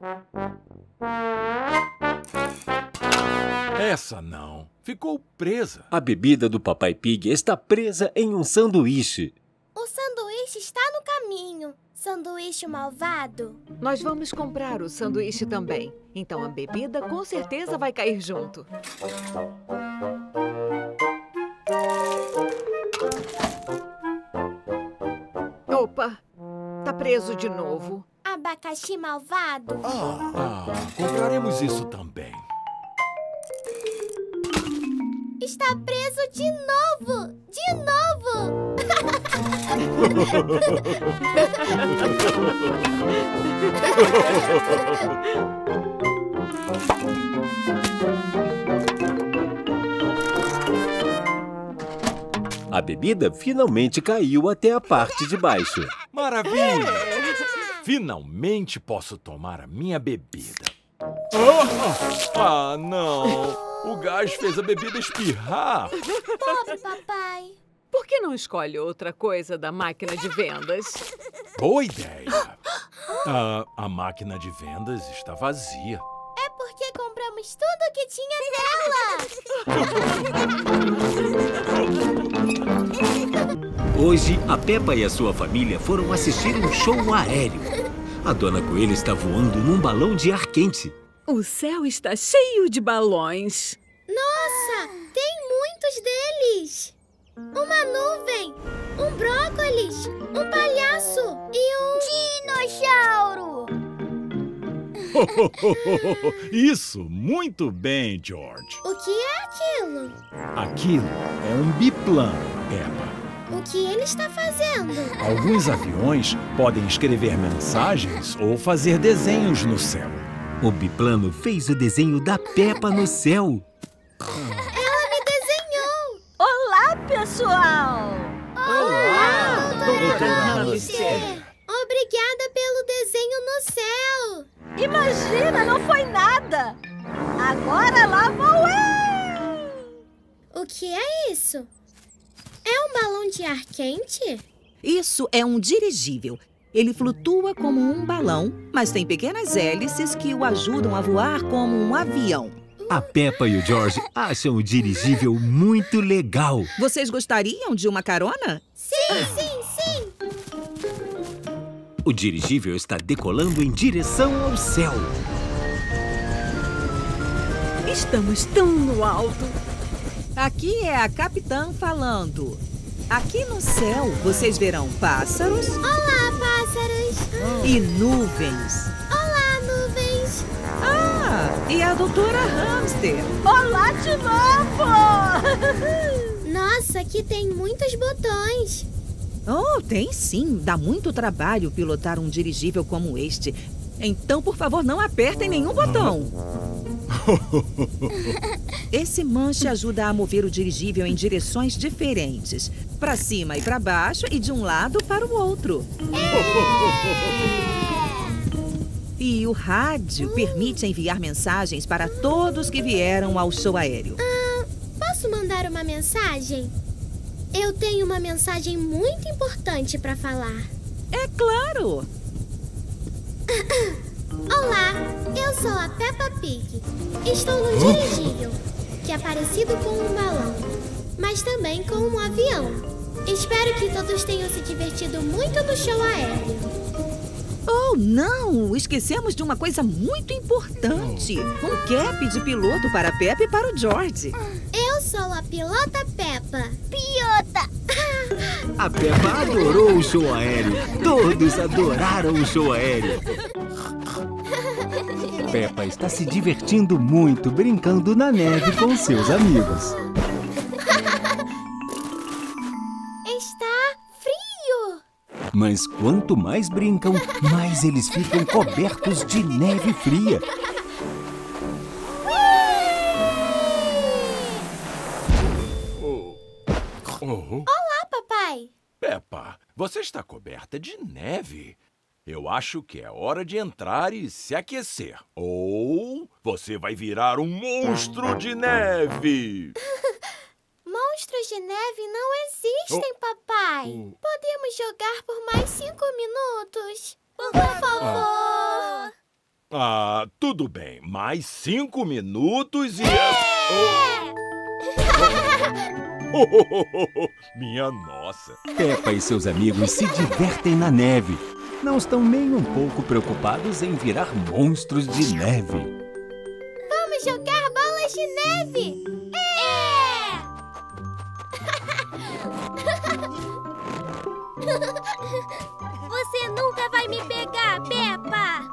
Essa não. Ficou presa. A bebida do Papai Pig está presa em um sanduíche. O sanduíche está no caminho. Sanduíche malvado. Nós vamos comprar o sanduíche também. Então a bebida com certeza vai cair junto. Opa! Tá preso de novo. Abacaxi malvado. Compraremos isso também. Está preso de novo! De novo! A bebida finalmente caiu até a parte de baixo. Maravilha! Finalmente posso tomar a minha bebida. Não! O gás fez a bebida espirrar. Pobre papai. Por que não escolhe outra coisa da máquina de vendas? Boa ideia. A máquina de vendas está vazia. É porque compramos tudo o que tinha nela. Hoje, a Peppa e a sua família foram assistir um show aéreo. A Dona Coelha está voando num balão de ar quente. O céu está cheio de balões. Nossa, tem muitos deles. Uma nuvem, um brócolis, um palhaço e um... dinossauro. Isso, muito bem, George. O que é aquilo? Aquilo é um biplano, Peppa. O que ele está fazendo? Alguns aviões podem escrever mensagens ou fazer desenhos no céu. O biplano fez o desenho da Peppa no céu. Ela me desenhou! Olá, pessoal! Olá, doutora Hamster! Obrigada pelo desenho no céu! Imagina, não foi nada! Agora lá vou eu! O que é isso? É um balão de ar quente? Isso é um dirigível. Ele flutua como um balão, mas tem pequenas hélices que o ajudam a voar como um avião. A Peppa e o George acham o dirigível muito legal. Vocês gostariam de uma carona? Sim, sim, sim! O dirigível está decolando em direção ao céu. Estamos tão no alto. Aqui é a capitã falando. Aqui no céu vocês verão pássaros. Olá, pássaros. E nuvens. Olá, nuvens. E a doutora Hamster. Olá de novo. Nossa, aqui tem muitos botões. Oh, tem sim. Dá muito trabalho pilotar um dirigível como este. Então, por favor, não apertem nenhum botão. Esse manche ajuda a mover o dirigível em direções diferentes. Para cima e para baixo e de um lado para o outro. E o rádio permite enviar mensagens para todos que vieram ao show aéreo. Posso mandar uma mensagem? Eu tenho uma mensagem muito importante para falar. É claro! Olá, eu sou a Peppa Pig. Estou no dirigível, que é parecido com um balão, mas também com um avião. Espero que todos tenham se divertido muito no show aéreo. Oh, não! Esquecemos de uma coisa muito importante. Um cap de piloto para a Peppa e para o George. Eu sou a pilota Peppa. Pilota! A Peppa adorou o show aéreo. Todos adoraram o show aéreo. Peppa está se divertindo muito brincando na neve com seus amigos. Mas quanto mais brincam, mais eles ficam cobertos de neve fria. Olá, papai! Peppa, você está coberta de neve. Eu acho que é hora de entrar e se aquecer. Ou você vai virar um monstro de neve! Monstros de neve não existem, papai. Podemos jogar por mais 5 minutos? Por favor. Tudo bem. Mais 5 minutos e... Minha nossa. Peppa e seus amigos se divertem na neve. Não estão nem um pouco preocupados em virar monstros de neve. Vamos jogar bolas de neve. Você nunca vai me pegar, Peppa!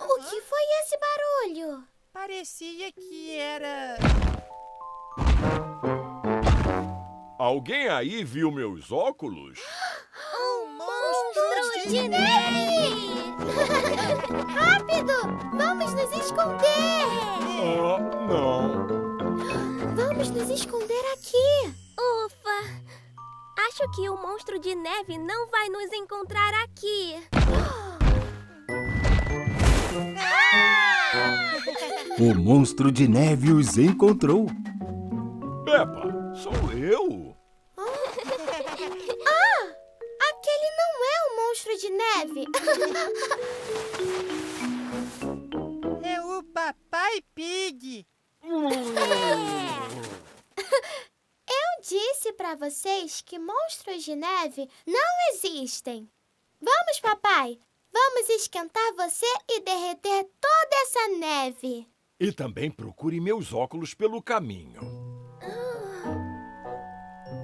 O que foi esse barulho? Parecia que era... Alguém aí viu meus óculos? Um monstro de neve! Rápido! Vamos nos esconder! Não! Vamos nos esconder aqui! Ufa! Acho que o monstro de neve não vai nos encontrar aqui! O monstro de neve os encontrou! Peppa, sou eu! Aquele não é o monstro de neve! É o Papai Pig! Eu disse pra vocês que monstros de neve não existem! Vamos, papai! Vamos esquentar você e derreter toda essa neve! E também procure meus óculos pelo caminho!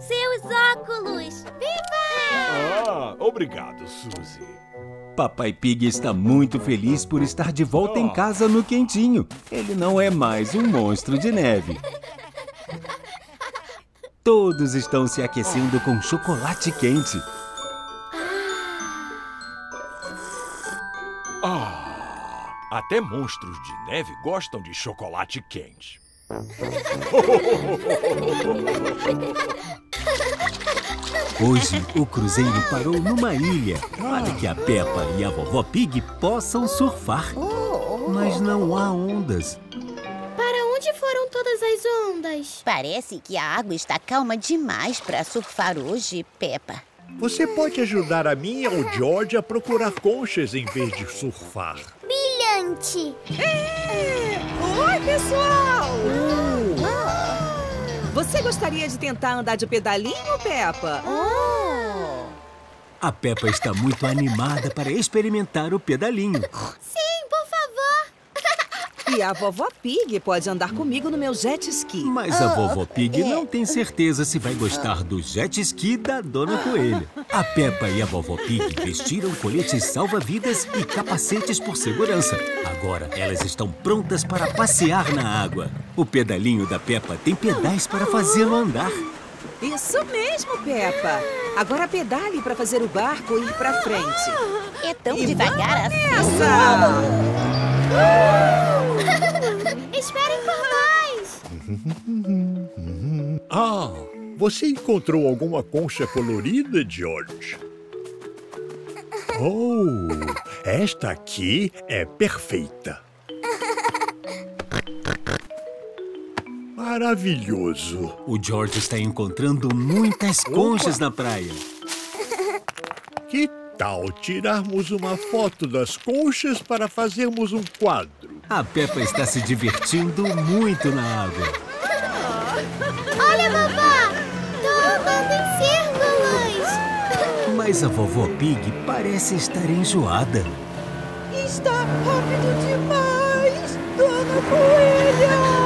Seus óculos! Viva! Obrigado, Suzy. Papai Pig está muito feliz por estar de volta em casa no quentinho. Ele não é mais um monstro de neve. Todos estão se aquecendo com chocolate quente. Até monstros de neve gostam de chocolate quente. Hoje, o cruzeiro parou numa ilha para que a Peppa e a Vovó Pig possam surfar. Mas não há ondas. Para onde foram todas as ondas? Parece que a água está calma demais para surfar hoje, Peppa. Você pode ajudar a mim e ao George a procurar conchas em vez de surfar. Brilhante! Oi, pessoal! Você gostaria de tentar andar de pedalinho, Peppa? A Peppa está muito animada para experimentar o pedalinho. Sim, por favor! E a Vovó Pig pode andar comigo no meu jet ski. Mas a Vovó Pig não tem certeza se vai gostar do jet ski da Dona Coelha. A Peppa e a Vovó Pig vestiram coletes salva-vidas e capacetes por segurança. Agora elas estão prontas para passear na água. O pedalinho da Peppa tem pedais para fazê-lo andar. Isso mesmo, Peppa. Agora pedale para fazer o barco ir para frente. É tão devagar assim. Esperem por nós! Ah, você encontrou alguma concha colorida, George? Oh, esta aqui é perfeita. Maravilhoso. O George está encontrando muitas conchas na praia. Que tal tirarmos uma foto das conchas para fazermos um quadro? A Peppa está se divertindo muito na água. Olha, vovó! Tô andando em círculos! Mas a vovó Pig parece estar enjoada. Está rápido demais, Dona Coelha!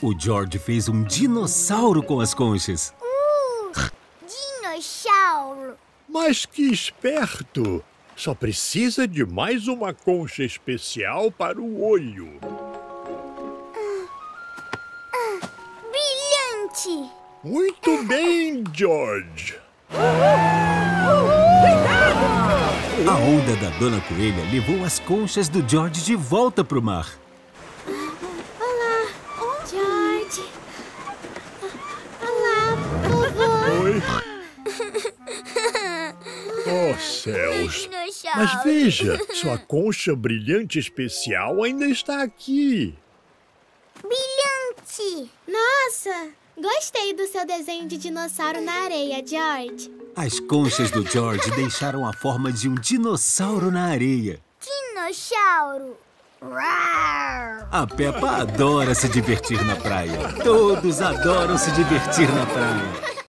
O George fez um dinossauro com as conchas. Mas que esperto! Só precisa de mais uma concha especial para o olho. Brilhante! Muito bem, George! Cuidado! A onda da Dona Coelha levou as conchas do George de volta para o mar. Olá, George! Olá, vovô! Oi! Oh, céus! Mas veja, sua concha brilhante especial ainda está aqui. Brilhante! Nossa! Gostei do seu desenho de dinossauro na areia, George. As conchas do George deixaram a forma de um dinossauro na areia. Dinossauro! A Peppa adora se divertir na praia. Todos adoram se divertir na praia.